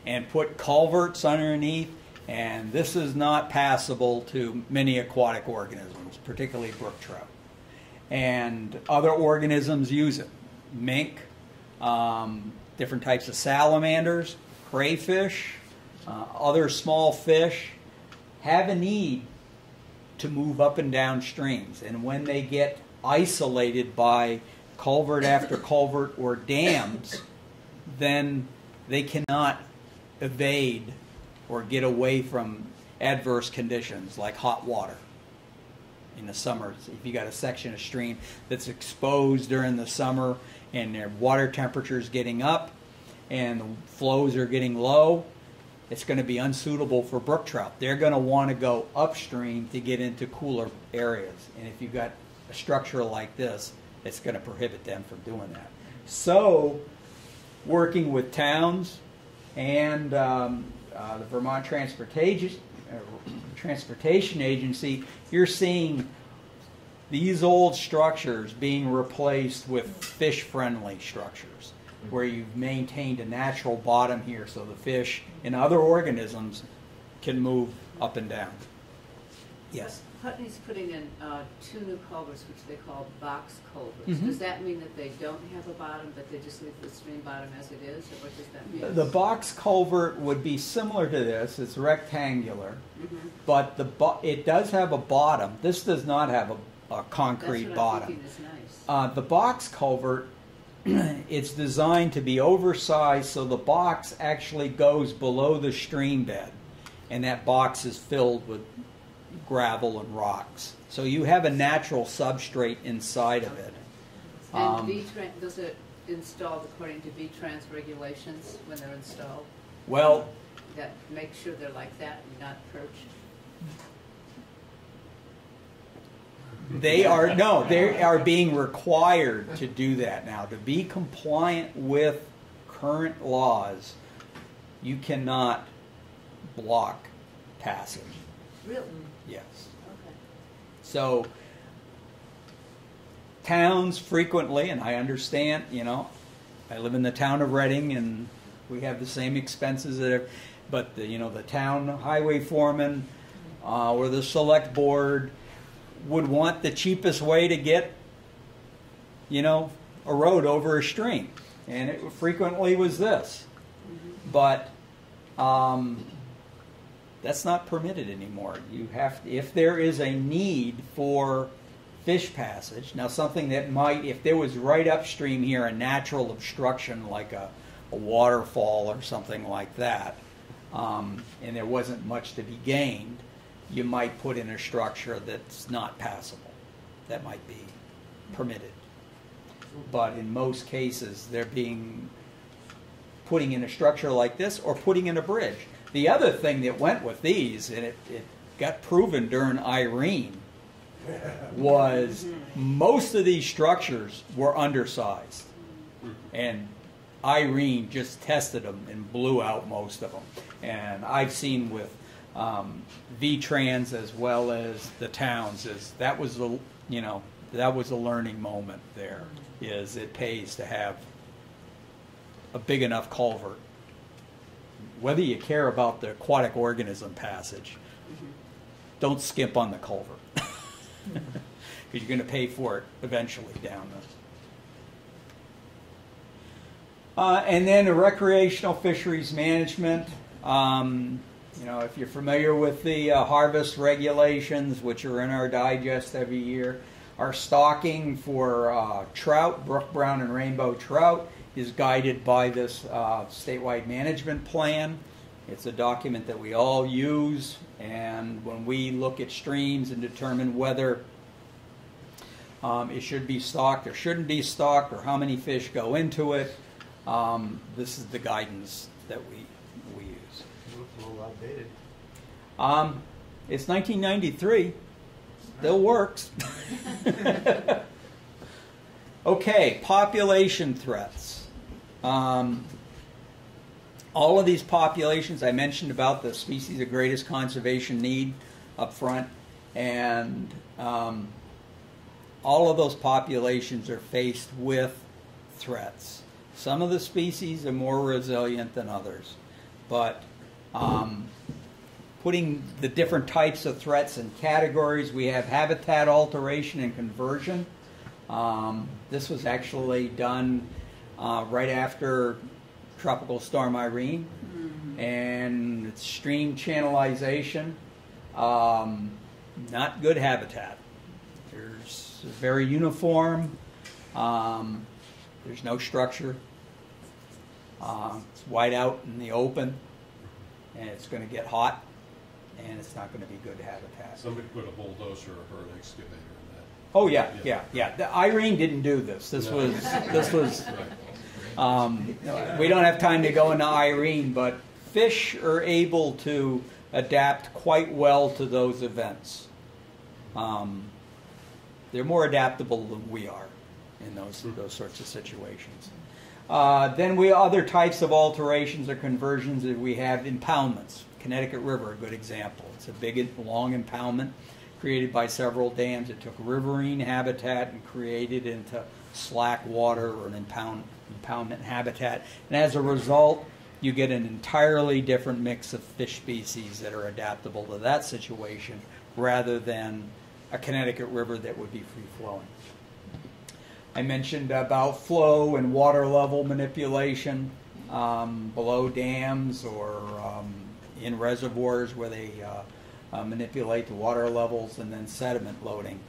and put culverts underneath, and this is not passable to many aquatic organisms, particularly brook trout. And other organisms use it. Mink, different types of salamanders, crayfish, other small fish have a need to move up and down streams. And when they get isolated by culvert after culvert or dams, then they cannot evade or get away from adverse conditions like hot water in the summer. If you got a section of stream that's exposed during the summer and their water temperature is getting up and the flows are getting low, it's going to be unsuitable for brook trout. They're going to want to go upstream to get into cooler areas. And if you've got a structure like this, it's going to prohibit them from doing that. So working with towns and the Vermont Transportation Agency, you're seeing these old structures being replaced with fish-friendly structures, where you've maintained a natural bottom here so the fish and other organisms can move up and down. Yes? Putney's putting in 2 new culverts, which they call box culverts. Mm-hmm. Does that mean that they don't have a bottom, but they just leave the stream bottom as it is, or what does that mean? The box culvert would be similar to this. It's rectangular, mm-hmm. but it does have a bottom. This does not have a concrete bottom. That's what I'm thinking is nice. The box culvert, it's designed to be oversized so the box actually goes below the stream bed, and that box is filled with gravel and rocks. So you have a natural substrate inside of it. And does it install according to V-Trans regulations when they're installed? Well, that make sure they're like that and not perched. They are, no, they are being required to do that now. To be compliant with current laws, you cannot block passage. Really? Yes. Okay. So towns frequently, and I understand, you know, I live in the town of Reading and we have the same expenses that are, but the, you know, the town highway foreman or the select board would want the cheapest way to get, you know, a road over a stream, and it frequently was this. Mm-hmm. But that's not permitted anymore. You have to, if there is a need for fish passage, now something that might, if there was right upstream here a natural obstruction like a waterfall or something like that, and there wasn't much to be gained, you might put in a structure that's not passable. That might be permitted. But in most cases, they're putting in a structure like this or putting in a bridge. The other thing that went with these, and it got proven during Irene, was most of these structures were undersized. And Irene just tested them and blew out most of them. And I've seen with V-Trans as well as the towns, that was the, you know, that was a learning moment there, is it pays to have a big enough culvert. Whether you care about the aquatic organism passage, don't skimp on the culvert, because you're going to pay for it eventually down the. And then the recreational fisheries management. You know, if you're familiar with the harvest regulations, which are in our digest every year, our stocking for trout, brook brown and rainbow trout, is guided by this statewide management plan. It's a document that we all use, and when we look at streams and determine whether it should be stocked or shouldn't be stocked, or how many fish go into it, this is the guidance that we use. A little outdated. It's 1993. Still works. Okay, population threats. All of these populations, I mentioned about the species of greatest conservation need up front, and all of those populations are faced with threats. Some of the species are more resilient than others, but putting the different types of threats in categories, we have habitat alteration and conversion. This was actually done right after Tropical Storm Irene, and it's stream channelization. Not good habitat. There's very uniform. There's no structure. It's wide out in the open, and it's going to get hot, and it's not going to be good habitat. Somebody put a bulldozer or an excavator. Oh yeah, yeah, yeah. The Irene didn't do this. This was. We don't have time to go into Irene, but fish are able to adapt quite well to those events. They're more adaptable than we are in those sorts of situations. Then other types of alterations or conversions that we have: impoundments. Connecticut River, a good example. It's a big, long impoundment created by several dams. It took riverine habitat and created into slack water, or an impoundment habitat. And as a result, you get an entirely different mix of fish species that are adaptable to that situation, rather than a Connecticut River that would be free-flowing. I mentioned about flow and water level manipulation below dams, or in reservoirs where they manipulate the water levels, and then sediment loading.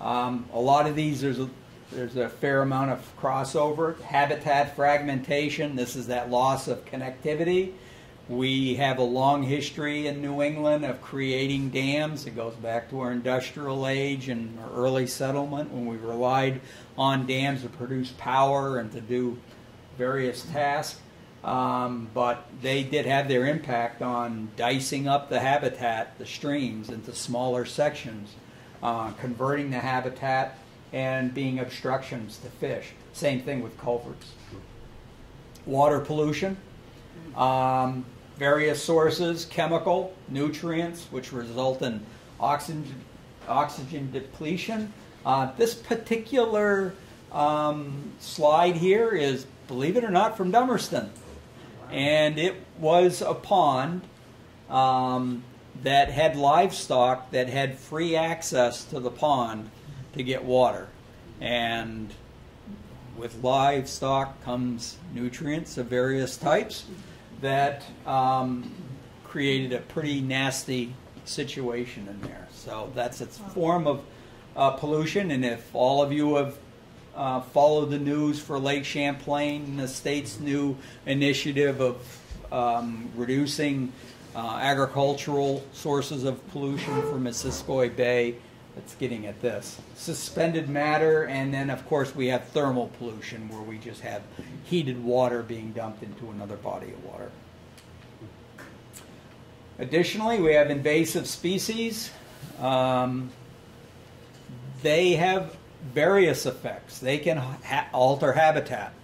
A lot of these, there's a fair amount of crossover. Habitat fragmentation, this is that loss of connectivity. We have a long history in New England of creating dams. It goes back to our industrial age and our early settlement, when we relied on dams to produce power and to do various tasks. But they did have their impact on dicing up the habitat, the streams, into smaller sections, converting the habitat, and being obstructions to fish. Same thing with culverts. Water pollution, various sources, chemical, nutrients, which result in oxygen depletion. This particular slide here is, believe it or not, from Dummerston. And it was a pond that had livestock that had free access to the pond to get water. And with livestock comes nutrients of various types that created a pretty nasty situation in there. So that's its form of pollution. And if all of you have followed the news for Lake Champlain, the state's new initiative of reducing agricultural sources of pollution from Missisquoi Bay, that's getting at this. Suspended matter, and then of course we have thermal pollution, where we just have heated water being dumped into another body of water. Additionally, we have invasive species. They have various effects. They can alter habitat.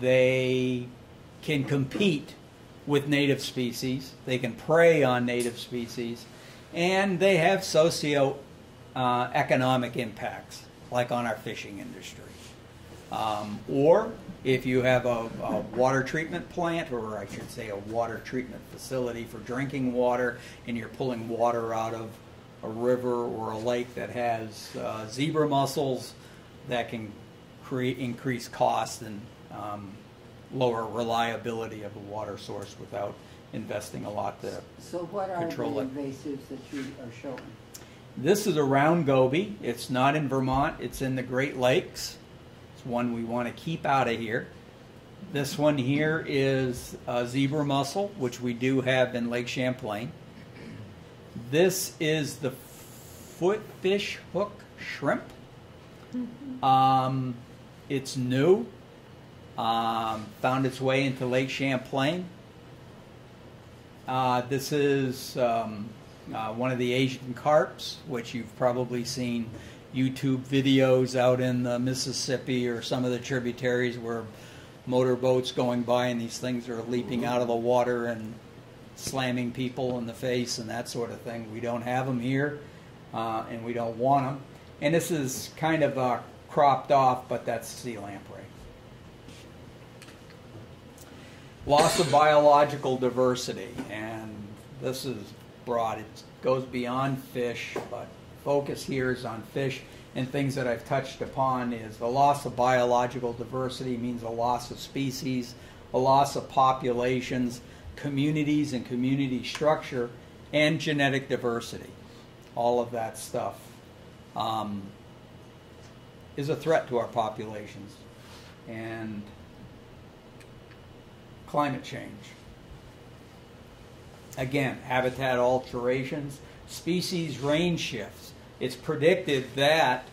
They can compete with native species, they can prey on native species, and they have socio-economic impacts, like on our fishing industry. Or if you have a water treatment plant, or I should say a water treatment facility for drinking water, and you're pulling water out of a river or a lake that has zebra mussels, that can increase costs and lower reliability of a water source without investing a lot to control it. So what are the invasives that you are showing? This is a round goby. It's not in Vermont. It's in the Great Lakes. It's one we want to keep out of here. This one here is a zebra mussel, which we do have in Lake Champlain. This is the footfish hook shrimp. It's new. Found its way into Lake Champlain. This is one of the Asian carps, which you've probably seen YouTube videos out in the Mississippi or some of the tributaries where motorboats going by and these things are leaping out of the water and slamming people in the face and that sort of thing. We don't have them here, and we don't want them. And this is kind of cropped off, but that's sea lamprey. Loss of biological diversity, and this is broad. It goes beyond fish, but focus here is on fish, and things that I've touched upon is the loss of biological diversity means a loss of species, a loss of populations, communities and community structure, and genetic diversity. All of that stuff is a threat to our populations. And climate change. Again, habitat alterations, species range shifts. It's predicted that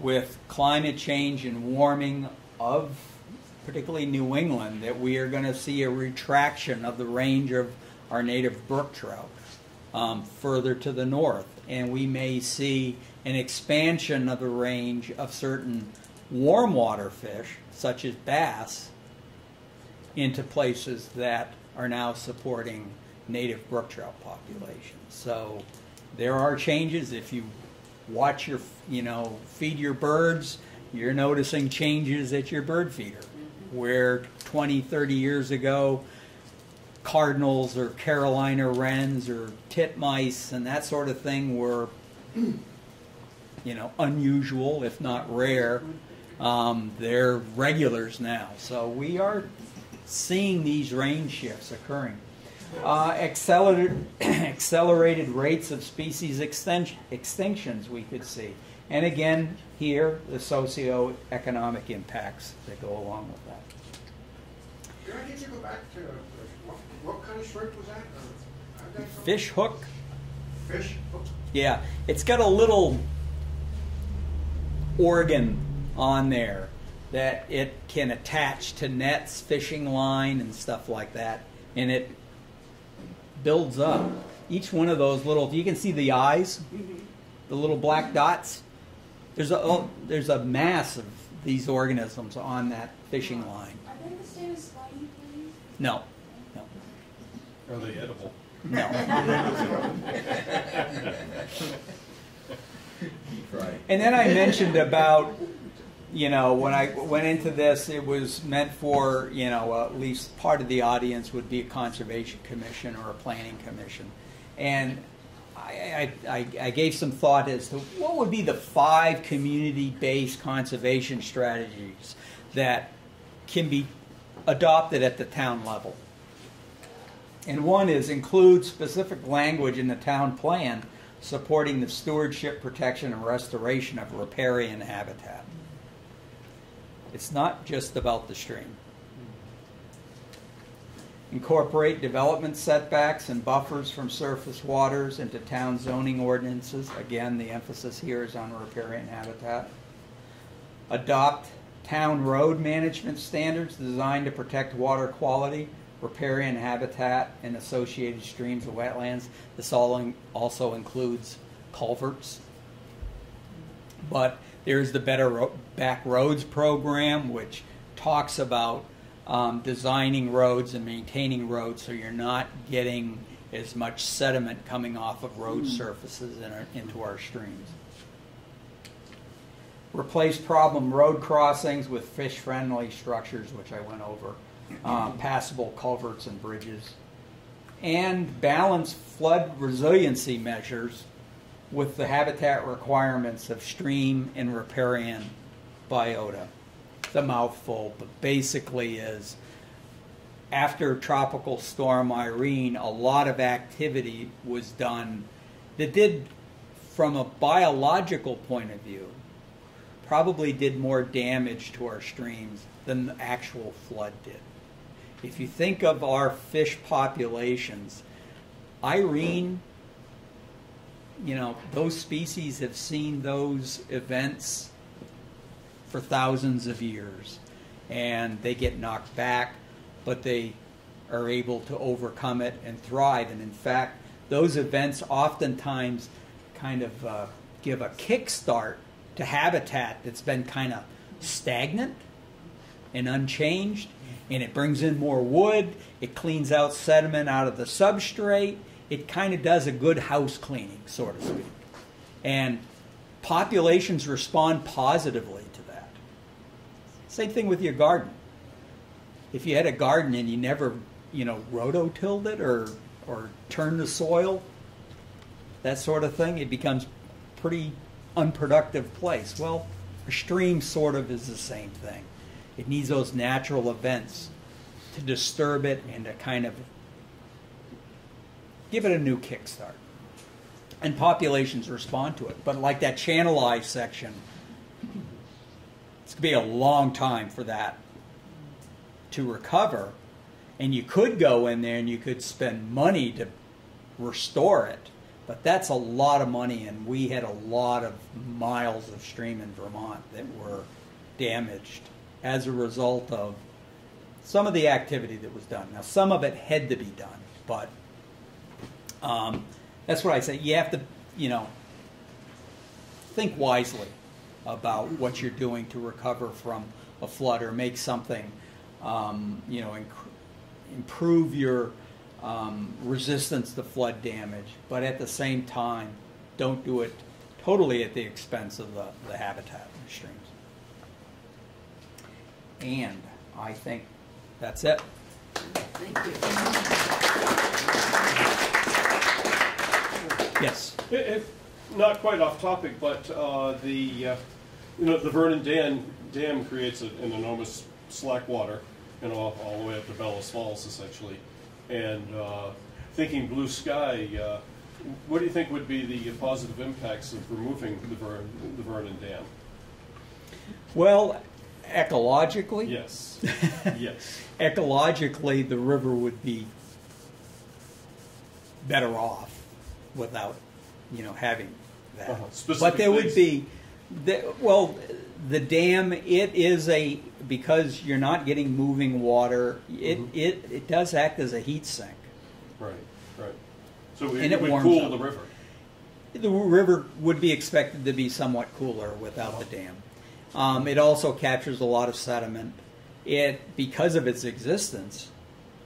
with climate change and warming of particularly New England, that we are going to see a retraction of the range of our native brook trout further to the north. And we may see an expansion of the range of certain warm water fish, such as bass, into places that are now supporting native brook trout populations. So there are changes. If you watch your, feed your birds, you're noticing changes at your bird feeder. Where 20, 30 years ago, cardinals or Carolina wrens or titmice and that sort of thing were, unusual, if not rare. They're regulars now. So we are seeing these range shifts occurring. Accelerated rates of species extinctions we could see. And again, here, the socioeconomic impacts that go along with that. Can I get you to go back to what kind of shrimp was that? Fish hook. Fish hook? Yeah. It's got a little organ on there that it can attach to nets, fishing line, and stuff like that. And it builds up. Each one of those little, you can see the eyes, the little black dots. There's a mass of these organisms on that fishing line. Are they the same as slimy fleas? No. No. Are they edible? No. Right. And then I mentioned about, when I went into this, it was meant for, at least part of the audience would be a conservation commission or a planning commission. And I gave some thought as to what would be the 5 community-based conservation strategies that can be adopted at the town level. And one is include specific language in the town plan supporting the stewardship, protection, and restoration of riparian habitat. It's not just about the stream. Incorporate development setbacks and buffers from surface waters into town zoning ordinances. Again, the emphasis here is on riparian habitat. Adopt town road management standards designed to protect water quality, riparian habitat, and associated streams and wetlands. This all also includes culverts. But there's the Better Back Roads program, which talks about designing roads and maintaining roads so you're not getting as much sediment coming off of road surfaces into our streams. Replace problem road crossings with fish-friendly structures, which I went over, passable culverts and bridges, and balance flood resiliency measures with the habitat requirements of stream and riparian biota. It's a mouthful, but basically is after Tropical Storm Irene, a lot of activity was done that did, from a biological point of view, probably did more damage to our streams than the actual flood did. If you think of our fish populations, Irene, you know, those species have seen those events for thousands of years, and they get knocked back, but they are able to overcome it and thrive. And in fact, those events oftentimes kind of give a kickstart to habitat that's been kind of stagnant and unchanged, and it brings in more wood, it cleans out sediment out of the substrate, it kind of does a good house cleaning, so to speak. And populations respond positively to that. Same thing with your garden. If you had a garden and you never, you know, rototilled it or turned the soil, that sort of thing, it becomes pretty unproductive place. Well, a stream sort of is the same thing. It needs those natural events to disturb it and to kind of give it a new kickstart. And populations respond to it. But like that channelized section, it's going to be a long time for that to recover. And you could go in there and you could spend money to restore it. But that's a lot of money, and we had a lot of miles of stream in Vermont that were damaged as a result of some of the activity that was done. Now, some of it had to be done, but that's what I say. You have to, you know, think wisely about what you're doing to recover from a flood or make something, you know, improve your resistance to flood damage, but at the same time, don't do it totally at the expense of the habitat of the streams. And I think that's it. Thank you. Yes. If not quite off topic, but you know, the Vernon Dam creates an enormous slack water, you know, all the way up to Bellows Falls, essentially. And thinking blue sky, what do you think would be the positive impacts of removing the Vernon Dam? Well, ecologically? Yes. Yes. Ecologically, the river would be better off without, you know, having that. Uh-huh. But there would be, well, the dam, it is a, because you're not getting moving water, it does act as a heat sink. Right, right. So it would cool the river. The river would be expected to be somewhat cooler without the dam. It also captures a lot of sediment. It, because of its existence,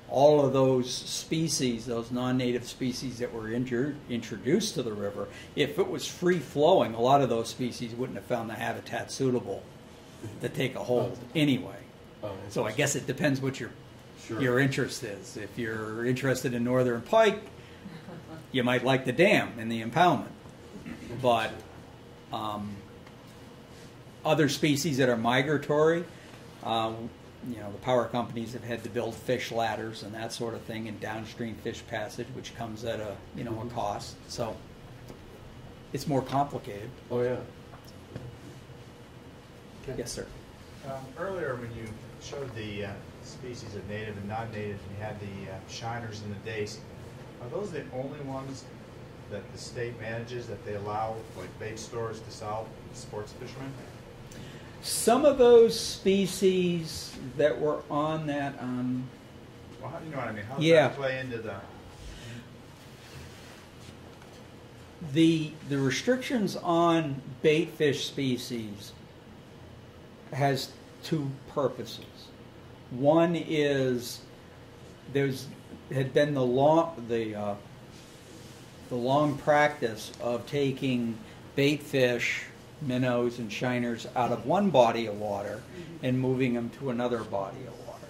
all of those species, those non-native species that were introduced to the river, if it was free-flowing, a lot of those species wouldn't have found the habitat suitable to take a hold anyway. So I guess it depends what your interest is. If you're interested in northern pike, you might like the dam and the impoundment. But other species that are migratory, you know, the power companies have had to build fish ladders and that sort of thing, and downstream fish passage, which comes at a, you know, a cost. So it's more complicated. Oh yeah. Yes, sir. Earlier, when you showed the species of native and non-native, and you had the shiners and the dace, are those the only ones that the state manages that they allow, like bait stores to sell and sports fishermen? Some of those species that were on that, well, you know what I mean? How does that play into the restrictions on bait fish species? Has two purposes. One is there's had been the long practice of taking bait fish, minnows and shiners out of one body of water and moving them to another body of water.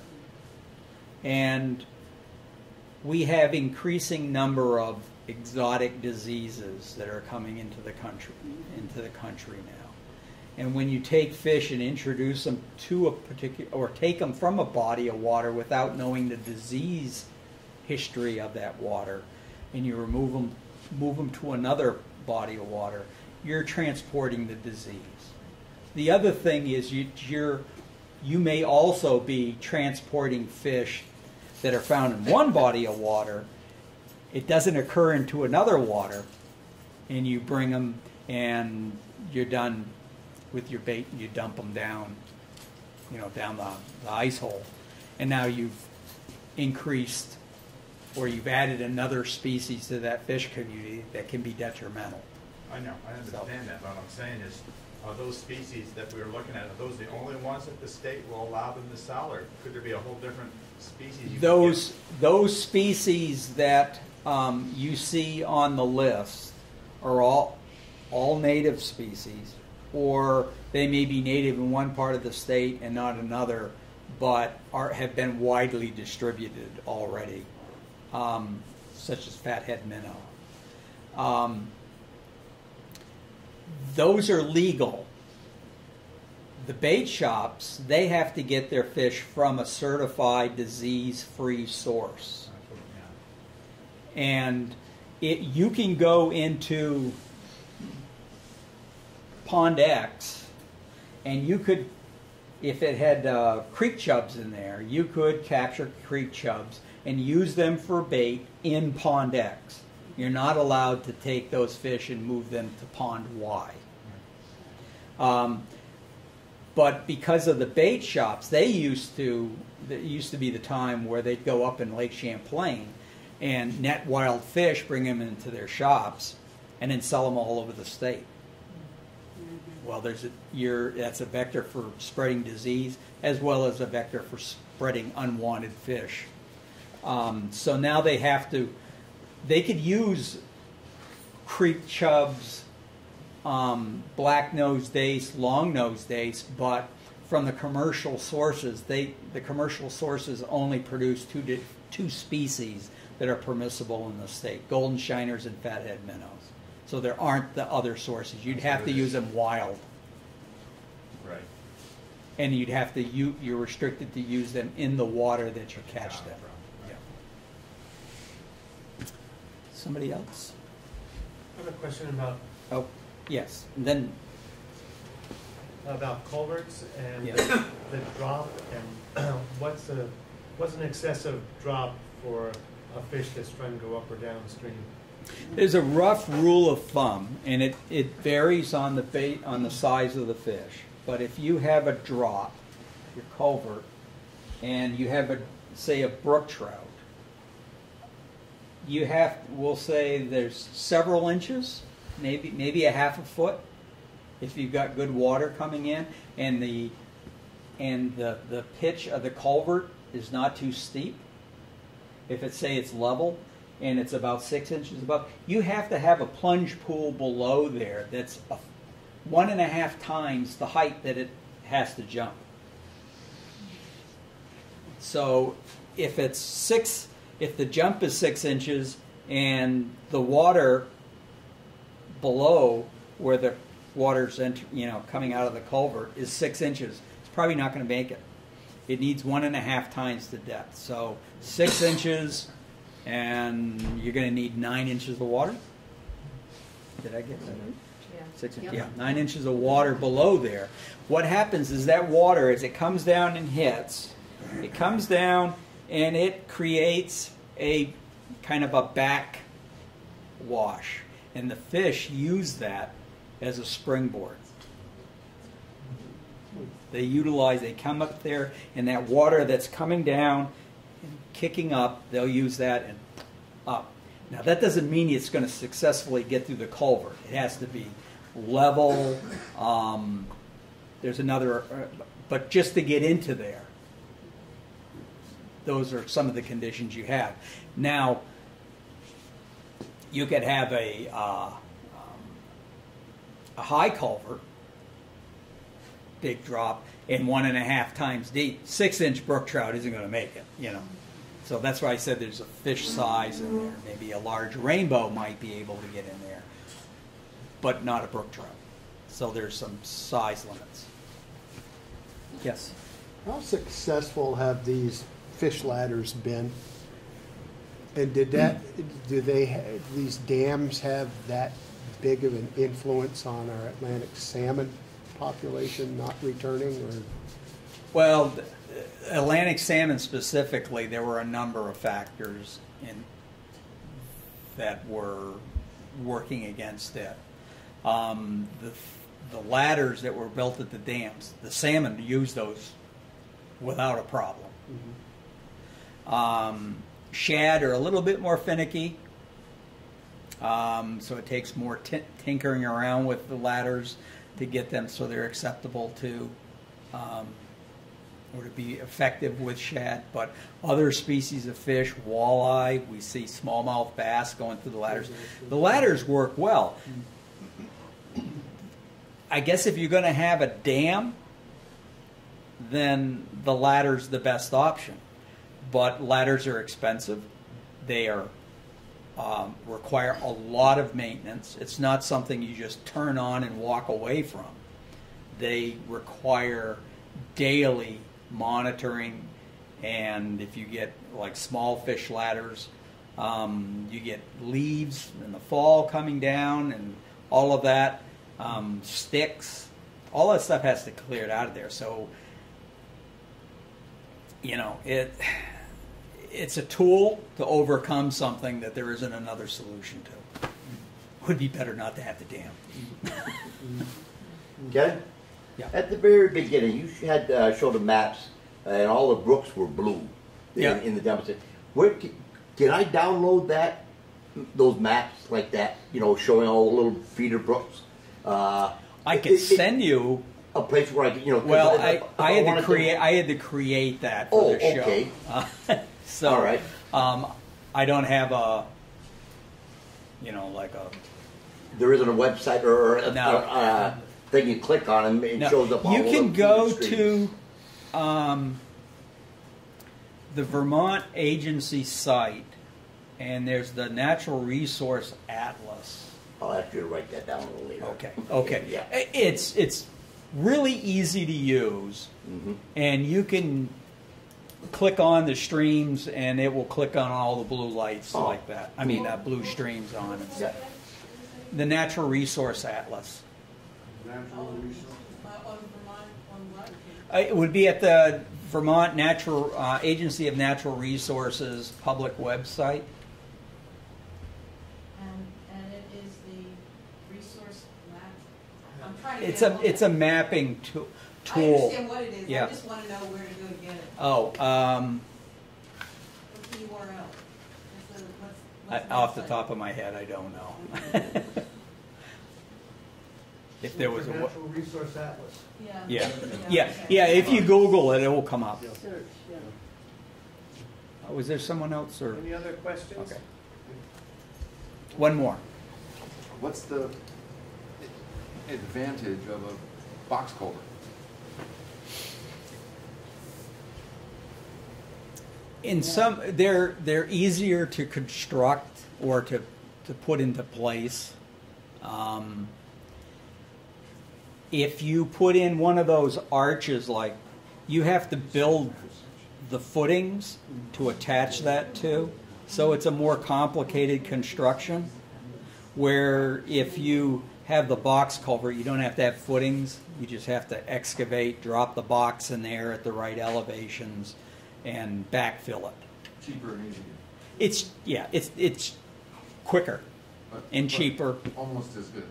And we have increasing number of exotic diseases that are coming into the country now. And when you take fish and introduce them to a particular, or take them from a body of water without knowing the disease history of that water, and you remove them, move them to another body of water, you're transporting the disease. The other thing is you may also be transporting fish that are found in one body of water. It doesn't occur into another water, and you bring them and you're done with your bait and you dump them down, you know, down the ice hole. And now you've increased, or you've added another species to that fish community that can be detrimental. I know, I understand that, but what I'm saying is, are those species that we were looking at, are those the only ones that the state will allow them to sell, or could there be a whole different species? Those species that you see on the list are all native species, or they may be native in one part of the state and not another, but have been widely distributed already, such as fathead minnow. Those are legal. The bait shops, they have to get their fish from a certified disease-free source. And you can go into Pond X, and you could, if it had creek chubs in there, you could capture creek chubs and use them for bait in Pond X. You're not allowed to take those fish and move them to Pond Y. But because of the bait shops, it used to be the time where they'd go up in Lake Champlain and net wild fish, bring them into their shops, and then sell them all over the state. Well, that's a vector for spreading disease as well as a vector for spreading unwanted fish. So now they have to. They could use creek chubs, black-nosed ace, long-nosed ace, but from the commercial sources, the commercial sources only produce two species that are permissible in the state: golden shiners and fathead minnows. So there aren't the other sources. You'd have to use them wild, right? And you'd have to you're restricted to use them in the water that you catch them. Somebody else? I have a question about. Oh, yes. And then about culverts and the drop, and what's an excessive drop for a fish that's trying to go up or downstream? There's a rough rule of thumb, and it varies on the bait, on the size of the fish. But if you have a drop, your culvert, and you have say a brook trout, we'll say there's several inches, maybe a half a foot, if you've got good water coming in, and the pitch of the culvert is not too steep. If it's level and it's about 6 inches above, you have to have a plunge pool below there that's 1.5 times the height that it has to jump. So if it's if the jump is 6 inches and the water below where the water's coming out of the culvert is 6 inches, it's probably not going to make it. It needs 1.5 times the depth. So 6 inches, and you're going to need 9 inches of water. Did I get that right? Yeah. 6 inches. Yeah, 9 inches of water below there. What happens is that water, as it comes down and hits, it comes down, and it creates a kind of a back wash, and the fish use that as a springboard. They come up there, and that water that's coming down and kicking up, they'll use that and up. Now that doesn't mean it's going to successfully get through the culvert. It has to be level. But just to get into there, those are some of the conditions you have. Now, you could have a high culvert, big drop, and 1.5 times deep. 6-inch brook trout isn't going to make it, you know. So that's why I said there's a fish size in there. Maybe a large rainbow might be able to get in there, but not a brook trout. So there's some size limits. Yes? How successful have these fish ladders been? And did that, do they have, these dams have that big of an influence on our Atlantic salmon population not returning? Or? Well, Atlantic salmon specifically, there were a number of factors in, that were working against it. The ladders that were built at the dams, the salmon used those without a problem. Mm-hmm. Shad are a little bit more finicky, so it takes more tinkering around with the ladders to get them so they're acceptable to or to be effective with shad. But other species of fish, walleye, we see smallmouth bass going through the ladders. The ladders work well. I guess if you're going to have a dam, then the ladder's the best option. But ladders are expensive. They are require a lot of maintenance. It's not something you just turn on and walk away from. They require daily monitoring, and if you get like small fish ladders, you get leaves in the fall coming down and all of that, sticks, all that stuff has to be cleared out of there. So, you know, it's a tool to overcome something that there isn't another solution to. Would be better not to have the dam. Okay. Yeah. At the very beginning, you had showed the maps, and all the brooks were blue in the Dummerston. Where can I download that? Those maps like that, you know, showing all the little feeder brooks. I could send you a place where I could, you know. Well, I had to create. I had to create that for the show. Okay. So, all right. I don't have a, you know, like a. There isn't a website or a thing you click on and it shows up. You can go to the Vermont Agency site, and there's the Natural Resource Atlas. I'll have to write that down a little later. Okay. Okay. Yeah. It's really easy to use, and you can click on the streams, and it will click on all the blue lights like that. I mean, blue streams on and stuff. The Natural Resource Atlas. Natural Resource. It would be at the Vermont Agency of Natural Resources public website. And it is the resource map. I'm trying to it's a mapping tool. I understand what it is. Yeah. I just want to know where to go to get it. What's the URL? What's the off the top of my head, I don't know. If there was a Natural Resource Atlas. Yeah. Yeah. Yeah. Yeah. If you Google it, it will come up. Search. Yeah. Was there someone else or any other questions? Okay. One more. What's the advantage of a box culvert? In some, they're easier to construct or to put into place. If you put in one of those arches, like you have to build the footings to attach that to, so it's a more complicated construction. Where if you have the box culvert, you don't have to have footings. You just have to excavate, drop the box in there at the right elevations, and backfill it. Cheaper and easier. It's it's quicker and cheaper. Almost as good.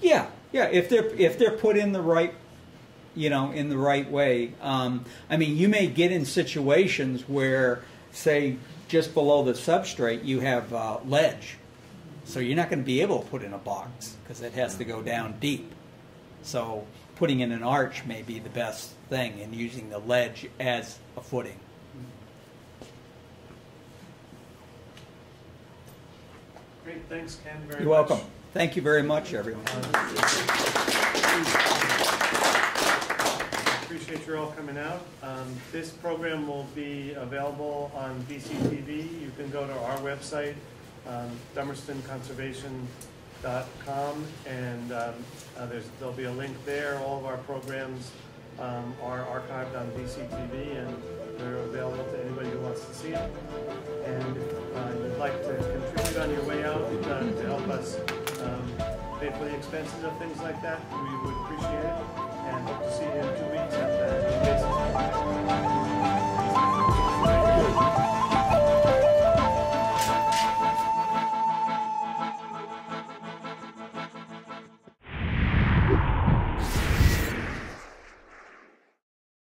Yeah, yeah. If they're put in the right, you know, in the right way. I mean, you may get in situations where, say, just below the substrate, you have ledge, so you're not going to be able to put in a box because it has to go down deep. So putting in an arch may be the best thing, and using the ledge as a footing. Great. Thanks, Ken, very much. You're welcome. Thank you very much, everyone. Appreciate you all coming out. This program will be available on BCTV. You can go to our website, dummerstonconservation.com, and there'll be a link there. All of our programs are archived on BCTV, and they're available to anybody who wants to see them. And if you'd like to contribute on your way out to help us pay for the expenses of things like that, we would appreciate it. And hope to see you in 2 weeks at the basis.